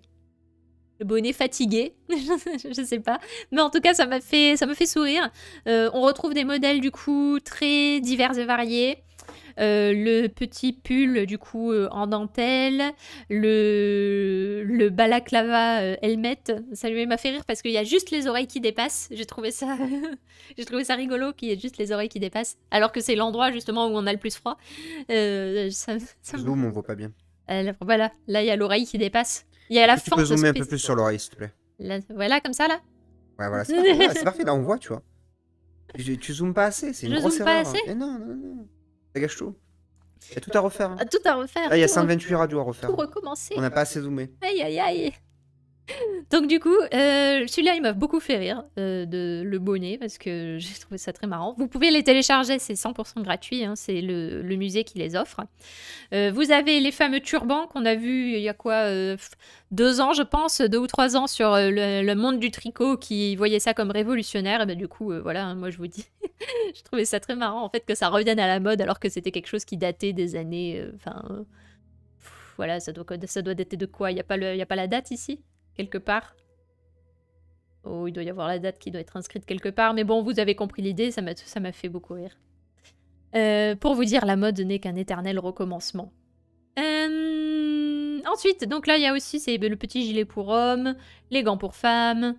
Le bonnet fatigué, je sais pas. Mais en tout cas, ça m'a fait sourire. On retrouve des modèles, du coup, très divers et variés. Le petit pull, du coup, en dentelle. Le balaclava helmet. Ça lui m'a fait rire parce qu'il y a juste les oreilles qui dépassent. J'ai trouvé ça, rigolo qu'il y ait juste les oreilles qui dépassent. Alors que c'est l'endroit, justement, où on a le plus froid. Zoom, on voit pas bien. Voilà, là, il y a l'oreille qui dépasse. Il y a la tu peux zoomer un peu plus sur l'oreille, s'il te plaît. Là, voilà, comme ça, là. Ouais, voilà, c'est parfait. Là, on voit, tu vois. Tu zoomes pas assez, c'est une grosse erreur. Je zoome pas assez ? Non, non, non. Ça gâche tout. Il y a tout à refaire. Hein. Tout à refaire. Là, il y a 128 radios à refaire. Tout recommencer. On n'a pas assez zoomé. Aïe, aïe, aïe. Donc, du coup, celui-là, il m'a beaucoup fait rire, le bonnet, parce que j'ai trouvé ça très marrant. Vous pouvez les télécharger, c'est 100% gratuit, hein, c'est le musée qui les offre. Vous avez les fameux turbans qu'on a vus il y a quoi 2 ans, je pense, 2 ou 3 ans sur le monde du tricot qui voyait ça comme révolutionnaire. Et ben, du coup, voilà, hein, moi, je vous dis, je trouvais ça très marrant, en fait, que ça revienne à la mode, alors que c'était quelque chose qui datait des années... Enfin, voilà, ça doit dater de quoi? Il n'y a pas la date ici quelque part. Oh, il doit y avoir la date qui doit être inscrite quelque part. Mais bon, vous avez compris l'idée, ça m'a fait beaucoup rire. Pour vous dire, la mode n'est qu'un éternel recommencement. Ensuite, donc là, il y a aussi le petit gilet pour hommes, les gants pour femmes,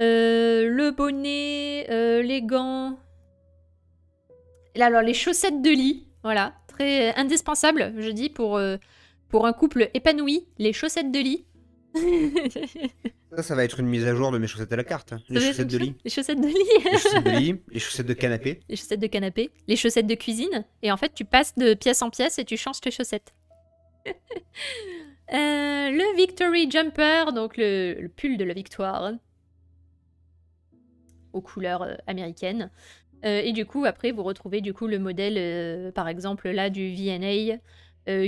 le bonnet, les gants, Et là, alors, les chaussettes de lit, voilà, très indispensable, je dis, pour un couple épanoui, les chaussettes de lit. Ça, ça va être une mise à jour de mes chaussettes à la carte. Hein. Les chaussettes de lit. Les chaussettes de lit. Les chaussettes de lit, les chaussettes de canapé. Les chaussettes de canapé, les chaussettes de cuisine. Et en fait, tu passes de pièce en pièce et tu changes tes chaussettes. Le Victory Jumper, donc le pull de la victoire. Aux couleurs américaines. Et du coup, après, vous retrouvez du coup le modèle, par exemple, là, du V&A,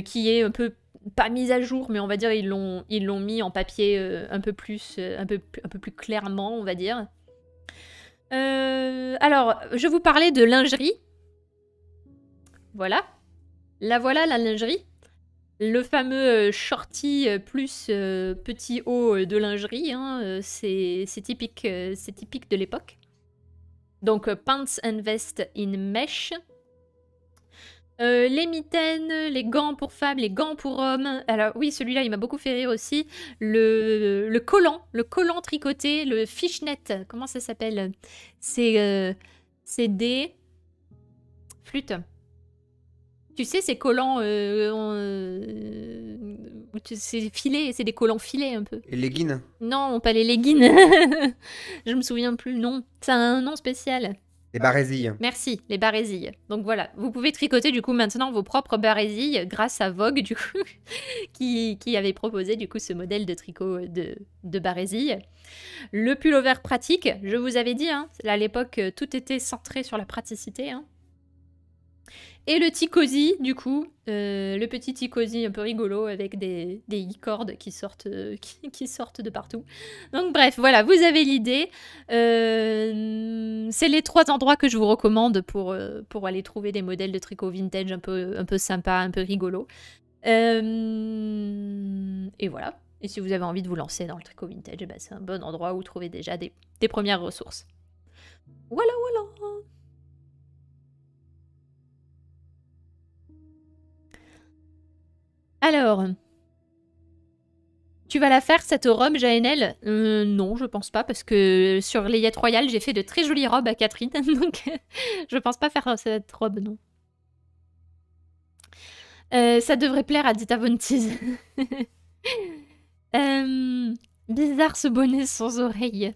qui est un peu... pas mise à jour, mais on va dire ils l'ont mis en papier un peu plus clairement, on va dire. Alors, je vous parlais de lingerie. Voilà. La voilà, la lingerie. Le fameux shorty plus petit haut de lingerie, hein, c'est typique de l'époque. Donc, pants and vest in mesh. Les mitaines, les gants pour femmes, les gants pour hommes. Alors oui, celui-là, il m'a beaucoup fait rire aussi. Le collant tricoté, le fishnet. Comment ça s'appelle? C'est des flûtes. Tu sais, ces collants, c'est filets, c'est des collants filets un peu. Les leggings? Non, pas les leggings. Je me souviens plus le nom. Ça a un nom spécial. Les barésilles. Merci, les barésilles. Donc voilà, vous pouvez tricoter du coup maintenant vos propres barésilles grâce à Vogue du coup, qui avait proposé du coup ce modèle de tricot de barésilles. Le pullover pratique, je vous avais dit, hein, à l'époque tout était centré sur la praticité. Hein. Et le ticosi du coup, le petit ticosi un peu rigolo avec des cordes qui sortent de partout. Donc bref, voilà, vous avez l'idée. C'est les trois endroits que je vous recommande pour aller trouver des modèles de tricot vintage un peu sympa, un peu rigolo. Et voilà. Et si vous avez envie de vous lancer dans le tricot vintage, ben c'est un bon endroit où trouver déjà des premières ressources. Voilà, voilà. Alors, tu vas la faire cette robe, Jaenelle? Non, je pense pas, parce que sur les Yet Royal, j'ai fait de très jolies robes à Catherine, donc je pense pas faire cette robe, non. Ça devrait plaire à Dita Von Teese. Bizarre ce bonnet sans oreille.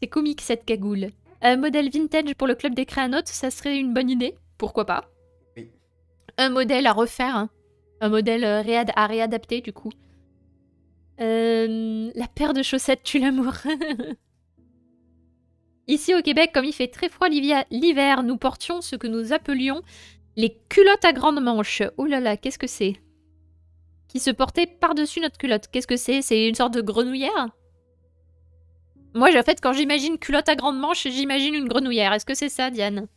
C'est comique cette cagoule. Modèle vintage pour le club des créanotes, ça serait une bonne idée, pourquoi pas? Oui. Un modèle à refaire, hein. Un modèle à réadapter, du coup. La paire de chaussettes tue l'amour. Ici, au Québec, comme il fait très froid l'hiver, nous portions ce que nous appelions les culottes à grandes manches. Oh là là, qu'est-ce que c'est? Qui se portait par-dessus notre culotte. Qu'est-ce que c'est? C'est une sorte de grenouillère? Moi, en fait, quand j'imagine culotte à grandes manches, j'imagine une grenouillère. Est-ce que c'est ça, Diane?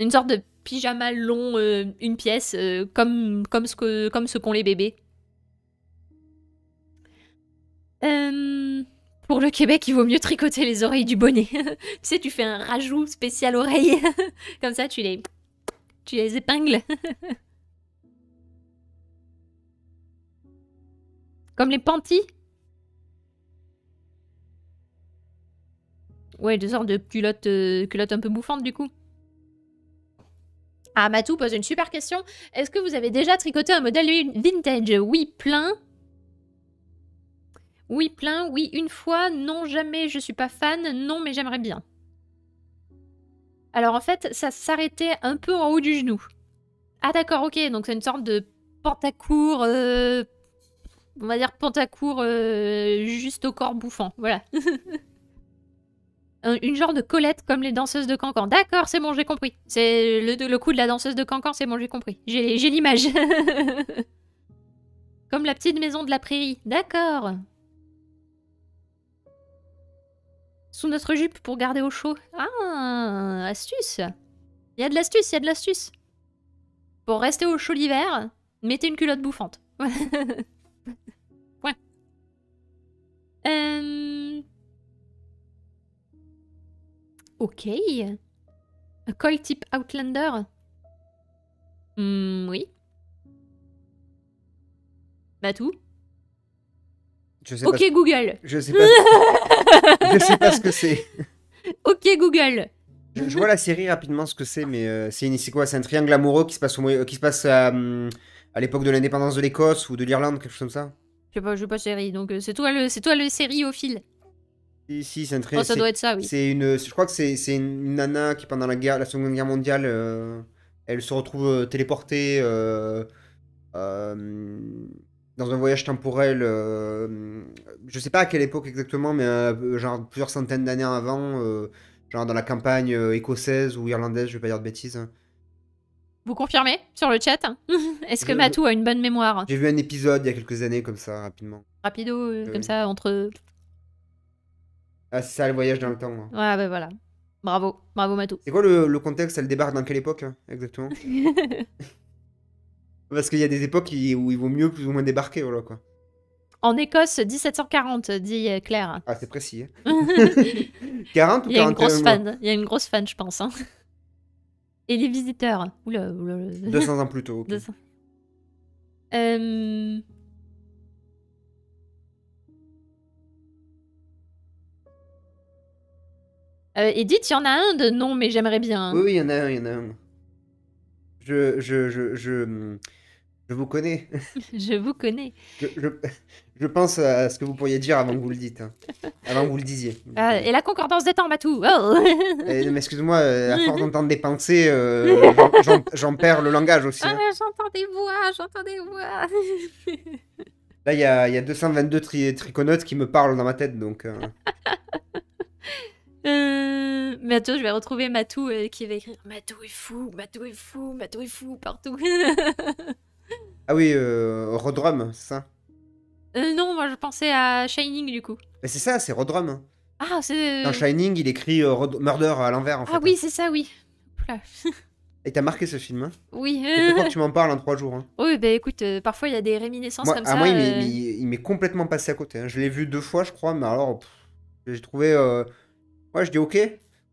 Une sorte de... pyjama long, une pièce, comme ce qu'ont les bébés. Pour le Québec, il vaut mieux tricoter les oreilles du bonnet. Tu sais, tu fais un rajout spécial oreille. Comme ça, tu les épingles. Comme les panties. Ouais, deux sortes de culottes un peu bouffantes, du coup. Ah, Matou pose une super question. Est-ce que vous avez déjà tricoté un modèle vintage? Oui, plein. Oui, plein. Oui, une fois. Non, jamais. Je suis pas fan. Non, mais j'aimerais bien. Alors, en fait, ça s'arrêtait un peu en haut du genou. Ah, d'accord, ok. Donc, c'est une sorte de pantacourt... on va dire pantacourt juste au corps bouffant. Voilà. Une genre de collette comme les danseuses de cancan. D'accord, c'est bon, j'ai compris. C'est le coup de la danseuse de cancan, c'est bon, j'ai compris. J'ai l'image. Comme la petite maison de la prairie. D'accord. Sous notre jupe pour garder au chaud. Ah, astuce. Il y a de l'astuce, il y a de l'astuce. Pour rester au chaud l'hiver, mettez une culotte bouffante. Ouais. Ok. Un col type Outlander. Oui. Matou? Je sais pas. Ok Google. Je sais pas. Je sais pas ce que c'est. Ok Google. Je vois la série rapidement ce que c'est, mais c'est quoi? C'est un triangle amoureux qui se passe, à l'époque de l'indépendance de l'Écosse ou de l'Irlande, quelque chose comme ça? Je sais pas, je veux pas série, donc c'est toi le série au fil. Si, c'est un triangle. Oh, ça doit être ça, oui. Je crois que c'est une nana qui, pendant la Seconde Guerre mondiale, elle se retrouve téléportée dans un voyage temporel, je sais pas à quelle époque exactement, mais genre plusieurs centaines d'années avant, genre dans la campagne écossaise ou irlandaise, je vais pas dire de bêtises. Vous confirmez sur le chat? Est-ce que Matou a une bonne mémoire? J'ai vu un épisode il y a quelques années comme ça, rapidement. Rapido, comme ça, entre... Ah, c'est ça, le voyage dans le temps. Hein. Ouais, bah voilà. Bravo, bravo Matou. C'est quoi le contexte? Elle débarque dans quelle époque, hein, exactement? Parce qu'il y a des époques où il vaut mieux plus ou moins débarquer, voilà quoi. En Écosse, 1740, dit Claire. Ah, c'est précis. Hein. 40 ou 41? Il y a une grosse fan, je pense. Hein. Et les visiteurs. Oula, oula, oula. 200 ans plus tôt. Okay. 200. Edith, il y en a un de non, mais j'aimerais bien. Oui, il y en a un, Je vous connais. Je vous connais. Je pense à ce que vous pourriez dire avant que vous le dites. Hein. Avant que vous le disiez. Et la concordance des temps, Matou. Oh. Mais excuse-moi, à force d'entendre des pensées, j'en perds le langage aussi. Ah, hein. J'entends des voix, Là, il y a 222 triconautes qui me parlent dans ma tête, donc... Matou, je vais retrouver Matou qui va écrire Matou est fou, Matou est fou, Matou est fou partout. Ah oui, Rodrum, c'est ça? Non, moi je pensais à Shining du coup. Mais c'est ça, c'est Rodrum. Ah, c'est. Dans Shining, il écrit Murder à l'envers en fait. Ah oui, hein. C'est ça, oui. Et t'as marqué ce film, hein? Oui. Je crois que tu m'en parles en 3 jours. Hein. Oui, bah écoute, parfois il y a des réminiscences comme ça. Moi, il m'est complètement passé à côté. Hein. Je l'ai vu 2 fois, je crois, mais alors. J'ai trouvé. Ouais, je dis ok.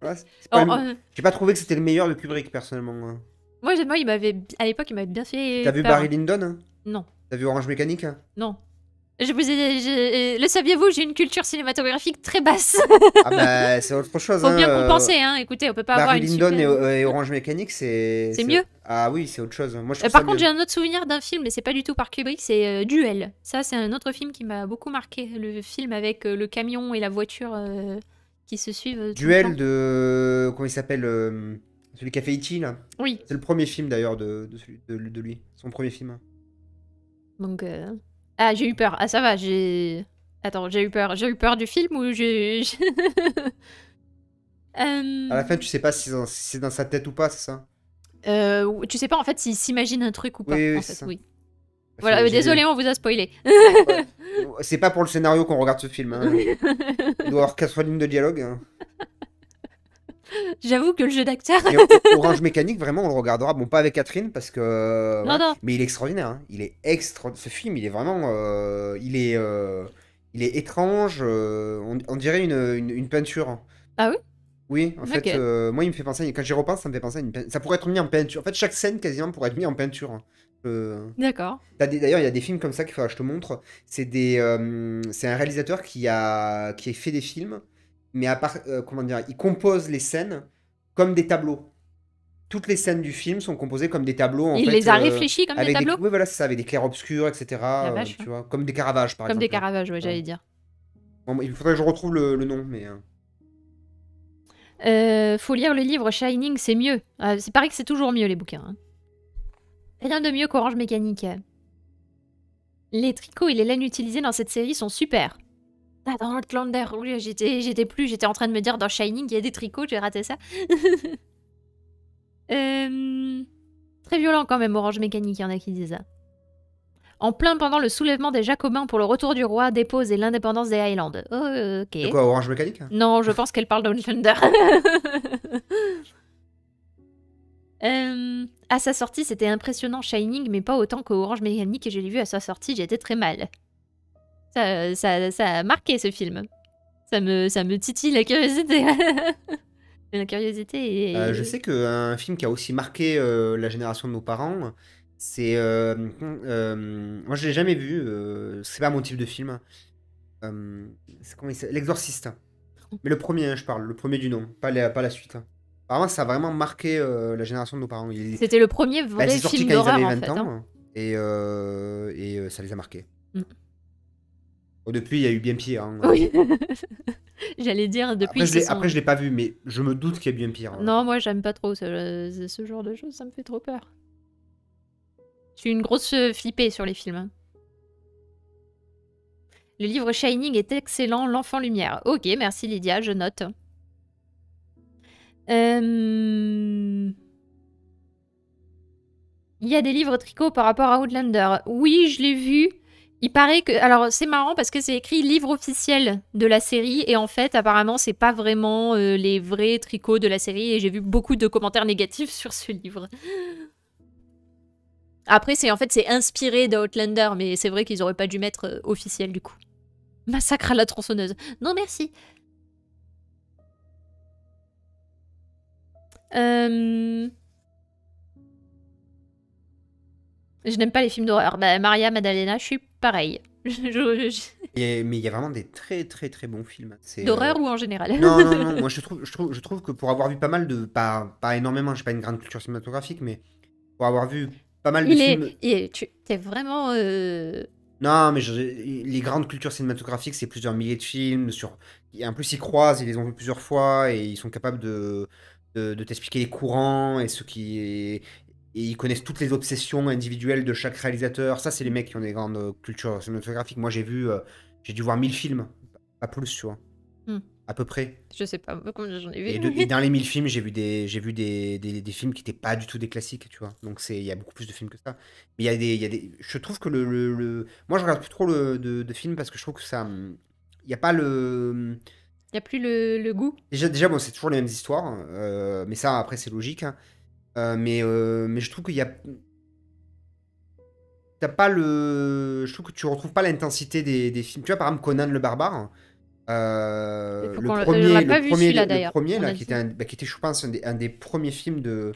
Voilà, j'ai pas trouvé que c'était le meilleur de Kubrick, personnellement. Moi il m'avait... à l'époque, il m'avait bien fait. T'as vu Barry Lyndon, hein? Non. T'as vu Orange Mécanique? Non. Le saviez-vous, j'ai une culture cinématographique très basse. Ah bah, c'est autre chose. Faut bien compenser, hein. Écoutez, on peut pas avoir une super... Barry Lyndon et Orange Mécanique, c'est... C'est mieux. Ah oui, c'est autre chose. Moi, je par contre, j'ai un autre souvenir d'un film, mais c'est pas du tout par Kubrick, c'est Duel. Ça, c'est un autre film qui m'a beaucoup marqué. Le film avec le camion et la voiture... qui se suivent. Duel de... Comment il s'appelle? Celui qui a fait E.T. là. Oui. C'est le premier film d'ailleurs de lui. Son premier film. Donc... Ah, j'ai eu peur. Ah, ça va, j'ai... Attends, j'ai eu peur. J'ai eu peur du film ou j'ai... À la fin, tu sais pas si c'est dans sa tête ou pas, c'est ça? Tu sais pas en fait s'il s'imagine un truc ou pas. Oui, en fait, oui. Voilà, désolé, on vous a spoilé. C'est pas pour le scénario qu'on regarde ce film. Hein. Il doit avoir 4 lignes de dialogue. Hein. J'avoue que le jeu d'acteur... Orange Mécanique, vraiment, on le regardera. Bon, pas avec Catherine, parce que... Non, non. Mais il est extraordinaire. Hein. Il est Ce film, il est vraiment... Il est étrange. On dirait une peinture. Ah oui? Oui, en fait, moi, il me fait penser... Quand j'y repense, ça me fait penser à une peinture. Ça pourrait être mis en peinture. En fait, chaque scène, quasiment, pourrait être mise en peinture. D'accord. D'ailleurs, il y a des films comme ça qu'il faudra que je te montre. C'est un réalisateur qui a fait des films, mais à part, comment dire, il compose les scènes comme des tableaux. Toutes les scènes du film sont composées comme des tableaux. En fait, les a réfléchis comme des tableaux. Oui, voilà, c'est ça, avec des clairs obscurs, etc. Tu vois, comme des Caravages, par exemple. Comme des Caravages, ouais, j'allais dire. Bon, il faudrait que je retrouve le nom, mais. Faut lire le livre Shining, c'est mieux. C'est pareil que c'est toujours mieux les bouquins. Hein. Rien de mieux qu'Orange Mécanique. Les tricots et les laines utilisées dans cette série sont super. Ah, dans Outlander, oui, j'étais en train de me dire dans Shining, il y a des tricots, j'ai raté ça. Très violent quand même, Orange Mécanique, il y en a qui disent ça. En plein pendant le soulèvement des Jacobins pour le retour du roi, des pauses et l'indépendance des Highlands. Oh, ok. C'est quoi, Orange Mécanique? Non, je pense qu'elle parle d'Outlander. À sa sortie, c'était impressionnant Shining, mais pas autant qu'Orange Mécanique, et je l'ai vu à sa sortie, j'étais très mal. Ça a marqué ce film. Ça me titille la curiosité. La curiosité. Je sais qu'un film qui a aussi marqué la génération de nos parents, c'est... moi, je l'ai jamais vu. C'est pas mon type de film. L'Exorciste. Mais le premier, je parle. Le premier du nom, pas la suite. Apparemment, ça a vraiment marqué la génération de nos parents. C'était le premier vrai film d'horreur, en fait. Hein. Et ça les a marqués. Mm. Bon, depuis, il y a eu bien pire. Hein. Oui. J'allais dire depuis. Après, je l'ai pas vu, mais je me doute qu'il y a bien pire. Hein. Non, moi, j'aime pas trop ce genre de choses. Ça me fait trop peur. Je suis une grosse flippée sur les films. Le livre Shining est excellent. L'enfant lumière. Ok, merci Lydia, je note. Il y a des livres tricot par rapport à Outlander. Oui, je l'ai vu. Il paraît que... Alors, c'est marrant parce que c'est écrit livre officiel de la série. Et en fait, apparemment, c'est pas vraiment les vrais tricots de la série. Et j'ai vu beaucoup de commentaires négatifs sur ce livre. Après, c'est en fait, c'est inspiré d'Outlander. Mais c'est vrai qu'ils auraient pas dû mettre officiel, du coup. Massacre à la tronçonneuse. Non, merci. Je n'aime pas les films d'horreur. Bah, Maria Maddalena, je suis pareil. Mais il y a vraiment des très très très bons films. D'horreur ou en général? Non, non, non. Moi, je trouve que pour avoir vu pas mal de... Pas énormément, j'ai pas une grande culture cinématographique, mais pour avoir vu pas mal de films... T'es vraiment... Non, mais les grandes cultures cinématographiques, c'est plusieurs milliers de films. Sur... Et en plus, ils croisent, ils les ont vus plusieurs fois, et ils sont capables de t'expliquer les courants et ce qui est... Et ils connaissent toutes les obsessions individuelles de chaque réalisateur. Ça, c'est les mecs qui ont des grandes cultures cinématographiques. Moi, j'ai vu... j'ai dû voir 1000 films. Pas plus, tu vois. Mm. À peu près. Je sais pas combien j'en ai vu. Et dans les 1000 films, j'ai vu des films qui n'étaient pas du tout des classiques, tu vois. Donc, il y a beaucoup plus de films que ça. Mais il y a des... Je trouve que Moi, je regarde plus trop de films parce que je trouve que ça... Il n'y a pas le... Il n'y a plus le goût. Déjà bon, c'est toujours les mêmes histoires. Mais ça, après, c'est logique, hein. Mais je trouve qu'il y a... T'as pas le... Je trouve que tu retrouves pas l'intensité des films. Tu vois, par exemple, Conan le Barbare. Le premier, qui était, je pense, un des premiers films de...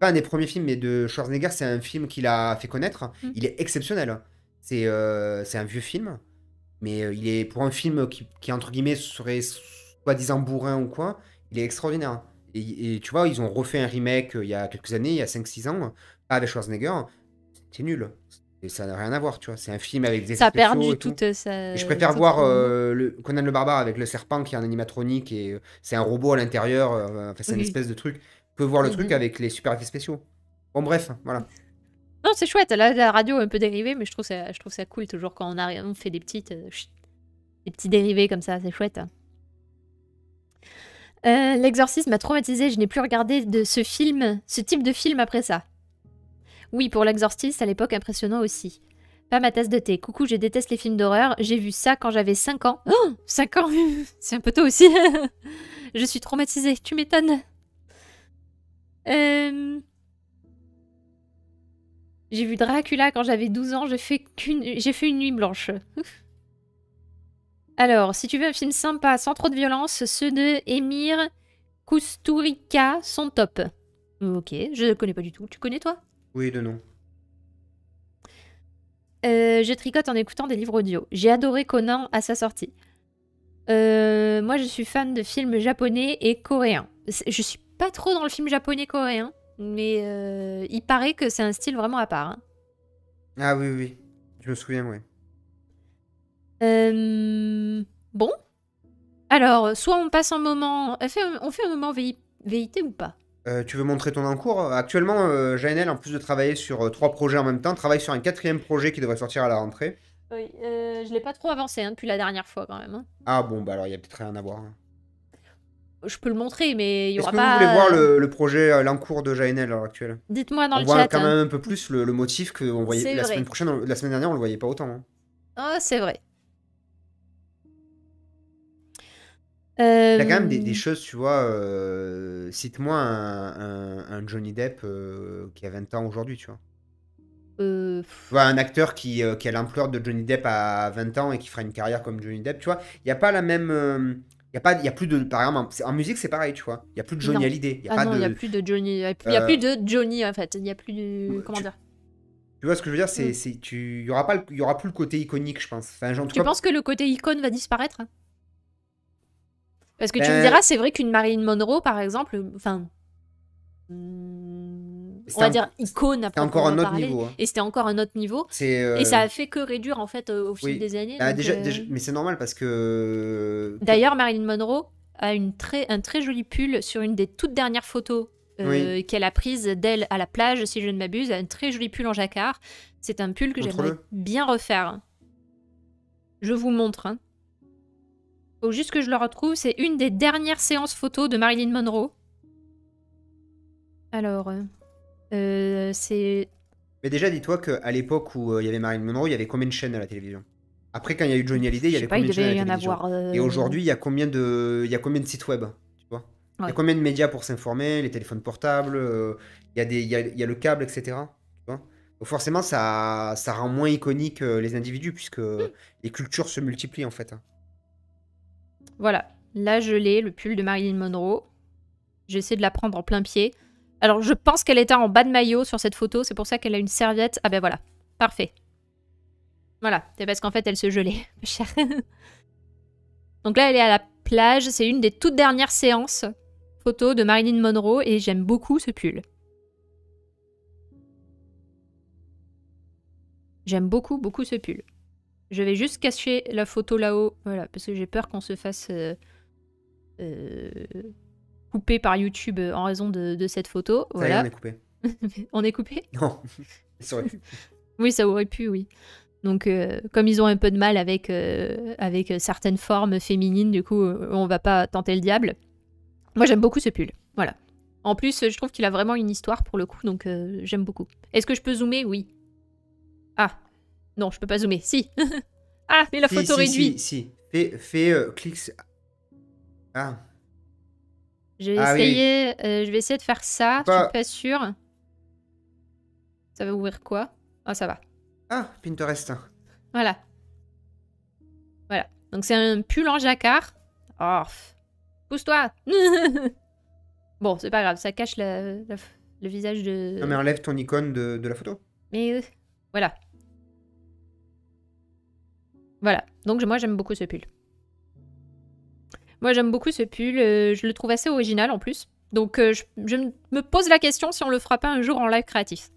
Pas un des premiers films, mais de Schwarzenegger. C'est un film qu'il a fait connaître. Mm. Il est exceptionnel. C'est un vieux film. Mais il est, pour un film qui entre guillemets, serait soi-disant bourrin ou quoi, il est extraordinaire. Et tu vois, ils ont refait un remake il y a quelques années, il y a 5-6 ans, pas avec Schwarzenegger. C'était nul. Et ça n'a rien à voir, tu vois. C'est un film avec des... Ça a perdu toute sa... Je préfère voir Conan le Barbare avec le serpent qui est en animatronique et c'est un robot à l'intérieur. Enfin, c'est une espèce de truc. On peut voir le truc avec les super effets spéciaux. Bon, bref, voilà. Non, c'est chouette. Là, la radio est un peu dérivée, mais je trouve ça cool toujours quand on fait des petits dérivés comme ça. C'est chouette. L'exorcisme m'a traumatisée, je n'ai plus regardé de ce type de film après ça. Oui, pour l'exorcisme, à l'époque, impressionnant aussi. Pas ma tasse de thé. Coucou, je déteste les films d'horreur. J'ai vu ça quand j'avais 5 ans. Oh, 5 ans, c'est un peu tôt aussi. Je suis traumatisée, tu m'étonnes. J'ai vu Dracula quand j'avais 12 ans, j'ai fait une nuit blanche. Alors, si tu veux un film sympa, sans trop de violence, ceux de Emir Kusturica sont top. Ok, je ne connais pas du tout. Tu connais, toi? Oui, de nom. Je tricote en écoutant des livres audio. J'ai adoré Conan à sa sortie. Moi, je suis fan de films japonais et coréens. Je suis pas trop dans le film japonais-coréen, mais il paraît que c'est un style vraiment à part. Hein. Ah oui, oui. Je me souviens, oui. Bon. Alors, soit on passe un moment... On fait un moment VIT ou pas? Tu veux montrer ton encours? Actuellement, Jaenelle, en plus de travailler sur 3 projets en même temps, travaille sur un 4e projet qui devrait sortir à la rentrée. Oui, je l'ai pas trop avancé hein, depuis la dernière fois quand même. Hein. Ah bon, bah alors il y a peut-être rien à voir. Hein. Je peux le montrer, mais il y aura pas... Est-ce que vous voulez voir le projet, l'encours de Jaenelle à l'heure actuelle? Dites-moi dans le chat. On voit quand même un peu plus le motif que on voyait la semaine dernière, on le voyait pas autant. Hein. Ah, c'est vrai. Il y a quand même des choses, tu vois, cite-moi un Johnny Depp qui a 20 ans aujourd'hui, tu vois. Tu vois, un acteur qui a l'ampleur de Johnny Depp à 20 ans et qui fera une carrière comme Johnny Depp, tu vois. Il n'y a pas la même... Par exemple, en musique, c'est pareil, tu vois. Il n'y a plus de Johnny Hallyday. Il n'y a plus de Johnny, en fait. Il n'y a plus de... Comment dire? Tu vois ce que je veux dire? Il n'y aura plus le côté iconique, je pense. Enfin, genre, tu penses que le côté icône va disparaître? Parce que tu me diras, c'est vrai qu'une Marilyn Monroe, par exemple, enfin, on va dire icône après encore un autre niveau, hein. Et c'était encore un autre niveau et ça a fait que réduire en fait au fil des années, bah, donc, déjà, mais c'est normal parce que d'ailleurs Marilyn Monroe a un très joli pull sur une des toutes dernières photos qu'elle a prise d'elle à la plage, si je ne m'abuse, un très joli pull en jacquard. C'est un pull que j'aimerais bien refaire. Je vous montre. Hein. Faut juste que je le retrouve. C'est une des dernières séances photos de Marilyn Monroe. Alors, c'est... Mais déjà, dis-toi qu'à l'époque où il y avait Marilyn Monroe, il y avait combien de chaînes à la télévision? Après, quand il y a eu Johnny Hallyday, il y avait combien de chaînes à la télévision? Et aujourd'hui, il y a combien de sites web? Il y a combien de médias pour s'informer? Les téléphones portables, il y a le câble, etc. Tu vois, donc forcément, ça rend moins iconique les individus, puisque les cultures se multiplient, en fait. Voilà. Là, je l'ai, le pull de Marilyn Monroe. J'essaie de la prendre en plein pied. Alors, je pense qu'elle était en bas de maillot sur cette photo. C'est pour ça qu'elle a une serviette. Ah ben voilà. Parfait. Voilà. C'est parce qu'en fait, elle se gelait. Donc là, elle est à la plage. C'est une des toutes dernières séances photo de Marilyn Monroe et j'aime beaucoup ce pull. J'aime beaucoup ce pull. Je vais juste cacher la photo là-haut, voilà, parce que j'ai peur qu'on se fasse couper par YouTube en raison de cette photo. Voilà. Ça y est, on est coupé. On est coupé? Non, ça aurait pu. Oui, ça aurait pu, oui. Donc, comme ils ont un peu de mal avec, avec certaines formes féminines, du coup, on va pas tenter le diable. Moi, j'aime beaucoup ce pull, voilà. En plus, je trouve qu'il a vraiment une histoire pour le coup, donc j'aime beaucoup. Est-ce que je peux zoomer? Oui. Ah, non, je peux pas zoomer. Si. Ah, mais la photo réduit. Si. Fais clic. Ah. Je vais essayer de faire ça. Je suis pas sûre. Ça va ouvrir quoi? Ah, ça va. Ah, Pinterest. Voilà. Voilà. Donc c'est un pull en jacquard. Oh. Pousse-toi. Bon, c'est pas grave, ça cache le visage de... Non mais enlève ton icône de la photo. Mais voilà. Voilà. Donc moi j'aime beaucoup ce pull. Moi j'aime beaucoup ce pull. Je le trouve assez original en plus. Donc je me pose la question si on le fera pas un jour en live créatif.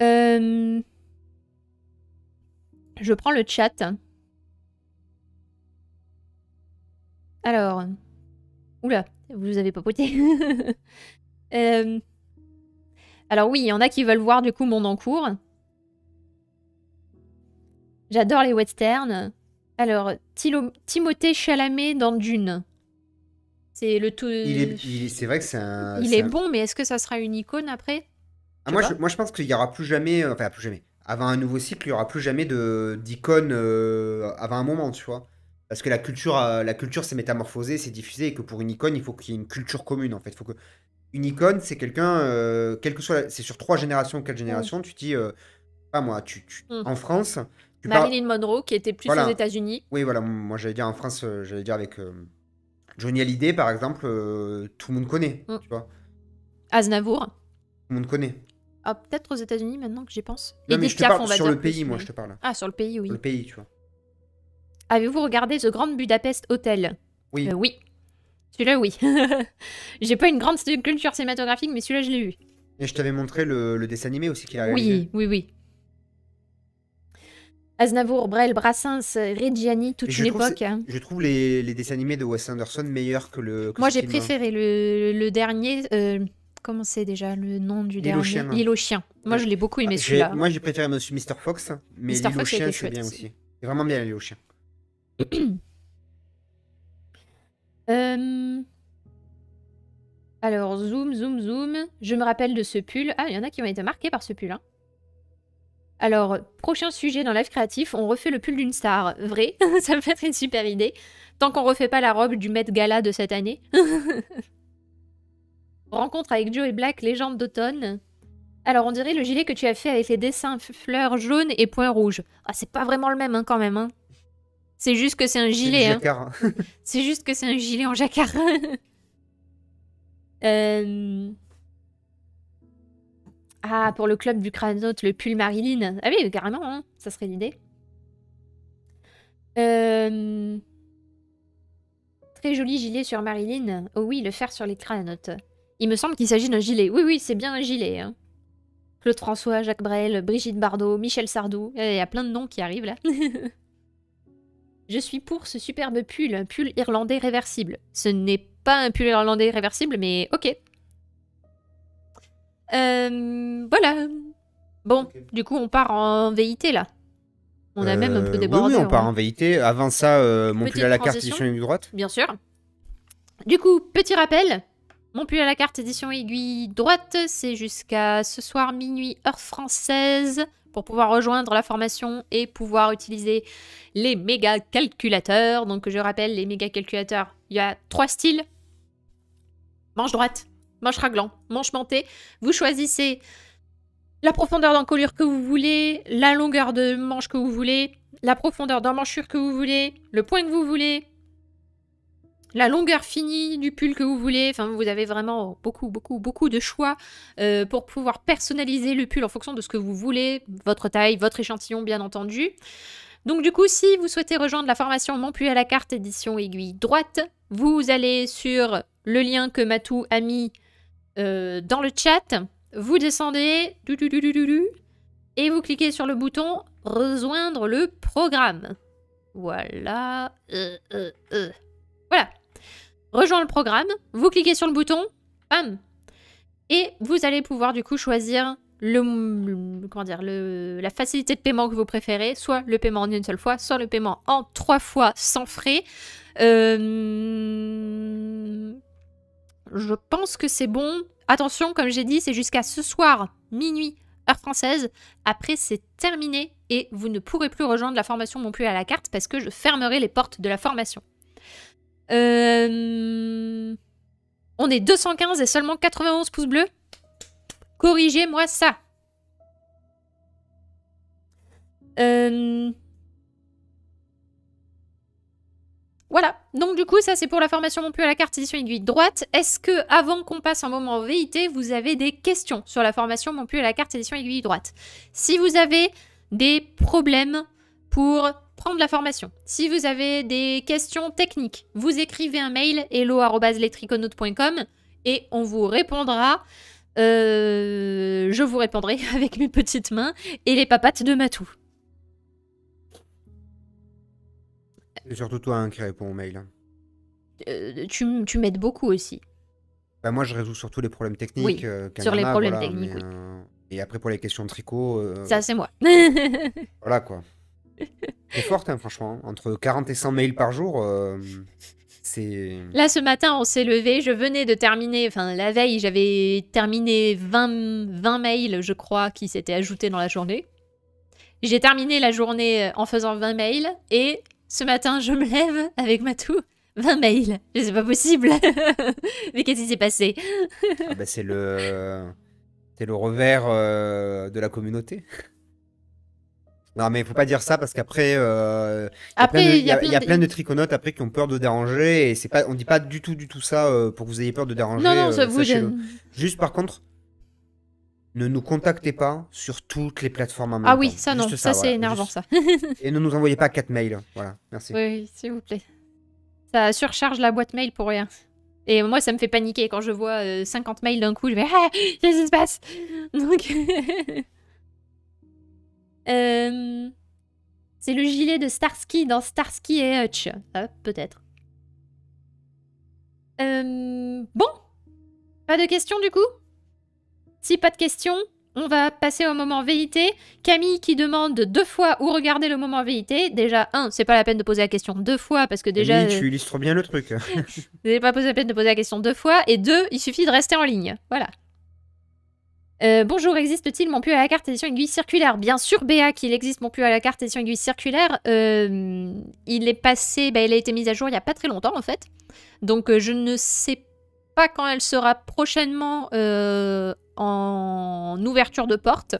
Je prends le chat. Alors, oula, vous avez papoté. Alors oui, il y en a qui veulent voir du coup mon encours. J'adore les westerns. Alors, Timothée Chalamet dans Dune. C'est le tout. C'est vrai que c'est un. Il est bon, mais est-ce que ça sera une icône après? Ah, moi, je pense qu'il n'y aura plus jamais. Enfin, plus jamais. Avant un nouveau cycle, il n'y aura plus jamais d'icône avant un moment, tu vois. Parce que la culture s'est métamorphosée, s'est diffusée, et que pour une icône, il faut qu'il y ait une culture commune, en fait. Faut que... Une icône, c'est quelqu'un, quelle que soit... C'est sur 3 générations, 4 générations, tu dis... pas moi, en France... Marilyn Monroe, qui était plus aux États-Unis. Oui, voilà, moi j'allais dire en France, j'allais dire avec Johnny Hallyday, par exemple, tout le monde connaît, tu vois. Aznavour. Tout le monde connaît. Ah, peut-être aux États-Unis, maintenant que j'y pense. Non, mais je te parle sur le pays, moi, je te parle. Ah, sur le pays, oui. Sur le pays, tu vois. Avez-vous regardé The Grand Budapest Hotel? Oui. Oui. Celui-là, oui. J'ai pas une grande culture cinématographique, mais celui-là, je l'ai eu. Et je t'avais montré le dessin animé aussi qu'il a réalisé. Oui, oui, oui. Aznavour, Brel, Brassens, Reggiani, toute une époque. Je trouve les dessins animés de Wes Anderson meilleurs que le... Que moi, j'ai préféré le dernier... comment c'est déjà le nom du dernier? L'île aux chiens. Moi, je l'ai beaucoup aimé celui-là. Moi, j'ai préféré Monsieur Mr. Fox, mais l'île aux chiens, c'est bien aussi. C'est vraiment bien l'île aux chiens. Alors, zoom. Je me rappelle de ce pull. Ah, il y en a qui ont été marqués par ce pull. Hein. Alors, prochain sujet dans Live Créatif, on refait le pull d'une star. Vrai, ça peut être une super idée. Tant qu'on refait pas la robe du Met Gala de cette année. Rencontre avec Joe et Black, légende d'automne. Alors, on dirait le gilet que tu as fait avec les dessins fleurs jaunes et points rouges. Ah, c'est pas vraiment le même, hein, quand même. Hein. C'est juste que c'est un gilet. Hein. C'est juste que c'est un gilet en jacquard. Ah, pour le club du cranote, le pull Marilyn. Ah oui, carrément, hein. Ça serait l'idée. très joli gilet sur Marilyn. Oh oui, le fer sur les crânotes. Il me semble qu'il s'agit d'un gilet. Oui, oui, c'est bien un gilet. Hein. Claude François, Jacques Brel, Brigitte Bardot, Michel Sardou. Il y a plein de noms qui arrivent là. Je suis pour ce superbe pull, un pull irlandais réversible. Ce n'est pas un pull irlandais réversible, mais ok. Voilà. Bon, okay. Du coup, on part en VIT là. On a même un peu débordé. Oui, on part en VIT. Avant ça, mon pull à la carte édition aiguille droite. Bien sûr. Du coup, petit rappel. Mon pull à la carte édition aiguille droite, c'est jusqu'à ce soir minuit heure française pour pouvoir rejoindre la formation et pouvoir utiliser les méga calculateurs. Donc, je rappelle, les méga calculateurs, il y a 3 styles. Manche droite, manche raglan, manche mantée. Vous choisissez la profondeur d'encolure que vous voulez, la longueur de manche que vous voulez, la profondeur d'emmanchure que vous voulez, le point que vous voulez, la longueur finie du pull que vous voulez. Enfin, vous avez vraiment beaucoup de choix pour pouvoir personnaliser le pull en fonction de ce que vous voulez, votre taille, votre échantillon, bien entendu. Donc du coup, si vous souhaitez rejoindre la formation Mon pull à la carte édition aiguille droite, vous allez sur le lien que Matou a mis dans le chat. Vous descendez et vous cliquez sur le bouton « Rejoindre le programme ». Voilà. Voilà. Rejoins le programme. Vous cliquez sur le bouton. Pam. Et vous allez pouvoir du coup choisir la facilité de paiement que vous préférez. Soit le paiement en une seule fois, soit le paiement en 3 fois sans frais. Je pense que c'est bon. Attention, comme j'ai dit, c'est jusqu'à ce soir, minuit, heure française. Après, c'est terminé et vous ne pourrez plus rejoindre la formation non plus à la carte parce que je fermerai les portes de la formation. On est 215 et seulement 91 pouces bleus. Corrigez-moi ça. Voilà, donc du coup, ça c'est pour la formation Mon pull à la carte édition aiguille droite. Est-ce que, avant qu'on passe un moment en VIT, vous avez des questions sur la formation Mon pull à la carte édition aiguille droite? Si vous avez des problèmes pour prendre la formation, si vous avez des questions techniques, vous écrivez un mail hello@lestriconautes.com et on vous répondra. Je vous répondrai avec mes petites mains et les papates de Matou. C'est surtout toi hein, qui réponds aux mails. Tu m'aides beaucoup aussi. Bah moi, je résous surtout les problèmes techniques. Oui, sur les problèmes techniques, mais, oui. Et après, pour les questions de tricot... ça, c'est moi. Voilà, quoi. C'est forte, hein, franchement. Entre 40 et 100 mails par jour, c'est... Là, ce matin, on s'est levé. Je venais de terminer... Enfin, la veille, j'avais terminé 20 mails, je crois, qui s'étaient ajoutés dans la journée. J'ai terminé la journée en faisant 20 mails et... Ce matin, je me lève avec Matou, 20 mails. C'est pas possible. Mais qu'est-ce qui s'est passé? Ah bah c'est le revers de la communauté. Non, mais il faut pas dire ça parce qu'après, il y a plein de triconautes après qui ont peur de déranger et c'est pas, on dit pas du tout ça pour que vous ayez peur de déranger. Non, non, ça vous gêne. Juste par contre, ne nous contactez pas sur toutes les plateformes en même temps. Ah oui, ça non, ça c'est énervant ça. Et ne nous envoyez pas 4 mails, voilà, merci. Oui, s'il vous plaît. Ça surcharge la boîte mail pour rien. Et moi, ça me fait paniquer quand je vois 50 mails d'un coup, je vais « Ah, qu'est-ce qui se passe ?» Donc... C'est le gilet de Starsky dans Starsky et Hutch. Ah, peut-être. Bon. Pas de questions du coup ? Si pas de questions, on va passer au moment VIT. Camille qui demande 2 fois où regarder le moment VIT. Déjà, 1, c'est pas la peine de poser la question 2 fois parce que déjà... Camille, tu illustres trop bien le truc. C'est pas la peine de poser la question 2 fois. Et 2, il suffit de rester en ligne. Voilà. Bonjour, existe-t-il mon pull à la carte édition aiguille circulaire? Bien sûr, Béa, qu'il existe mon pull à la carte édition aiguille circulaire. Il est passé, bah, il a été mis à jour il n'y a pas très longtemps en fait. Donc je ne sais pas quand elle sera prochainement... en ouverture de porte.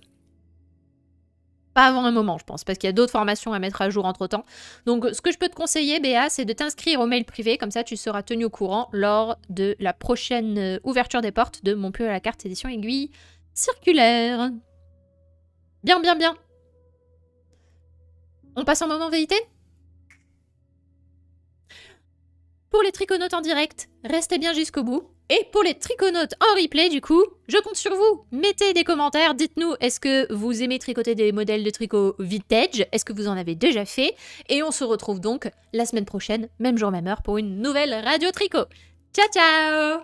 Pas avant un moment, je pense, parce qu'il y a d'autres formations à mettre à jour entre-temps. Donc, ce que je peux te conseiller, Béa, c'est de t'inscrire au mail privé, comme ça, tu seras tenu au courant lors de la prochaine ouverture des portes de Mon pull à la carte édition aiguille circulaire. Bien, bien, bien. On passe en moment VIT ? Pour les Triconautes en direct, restez bien jusqu'au bout. Et pour les Triconautes en replay, du coup, je compte sur vous. Mettez des commentaires, dites-nous est-ce que vous aimez tricoter des modèles de tricot vintage, est-ce que vous en avez déjà fait, et on se retrouve donc la semaine prochaine, même jour, même heure, pour une nouvelle Radio Tricot. Ciao, ciao!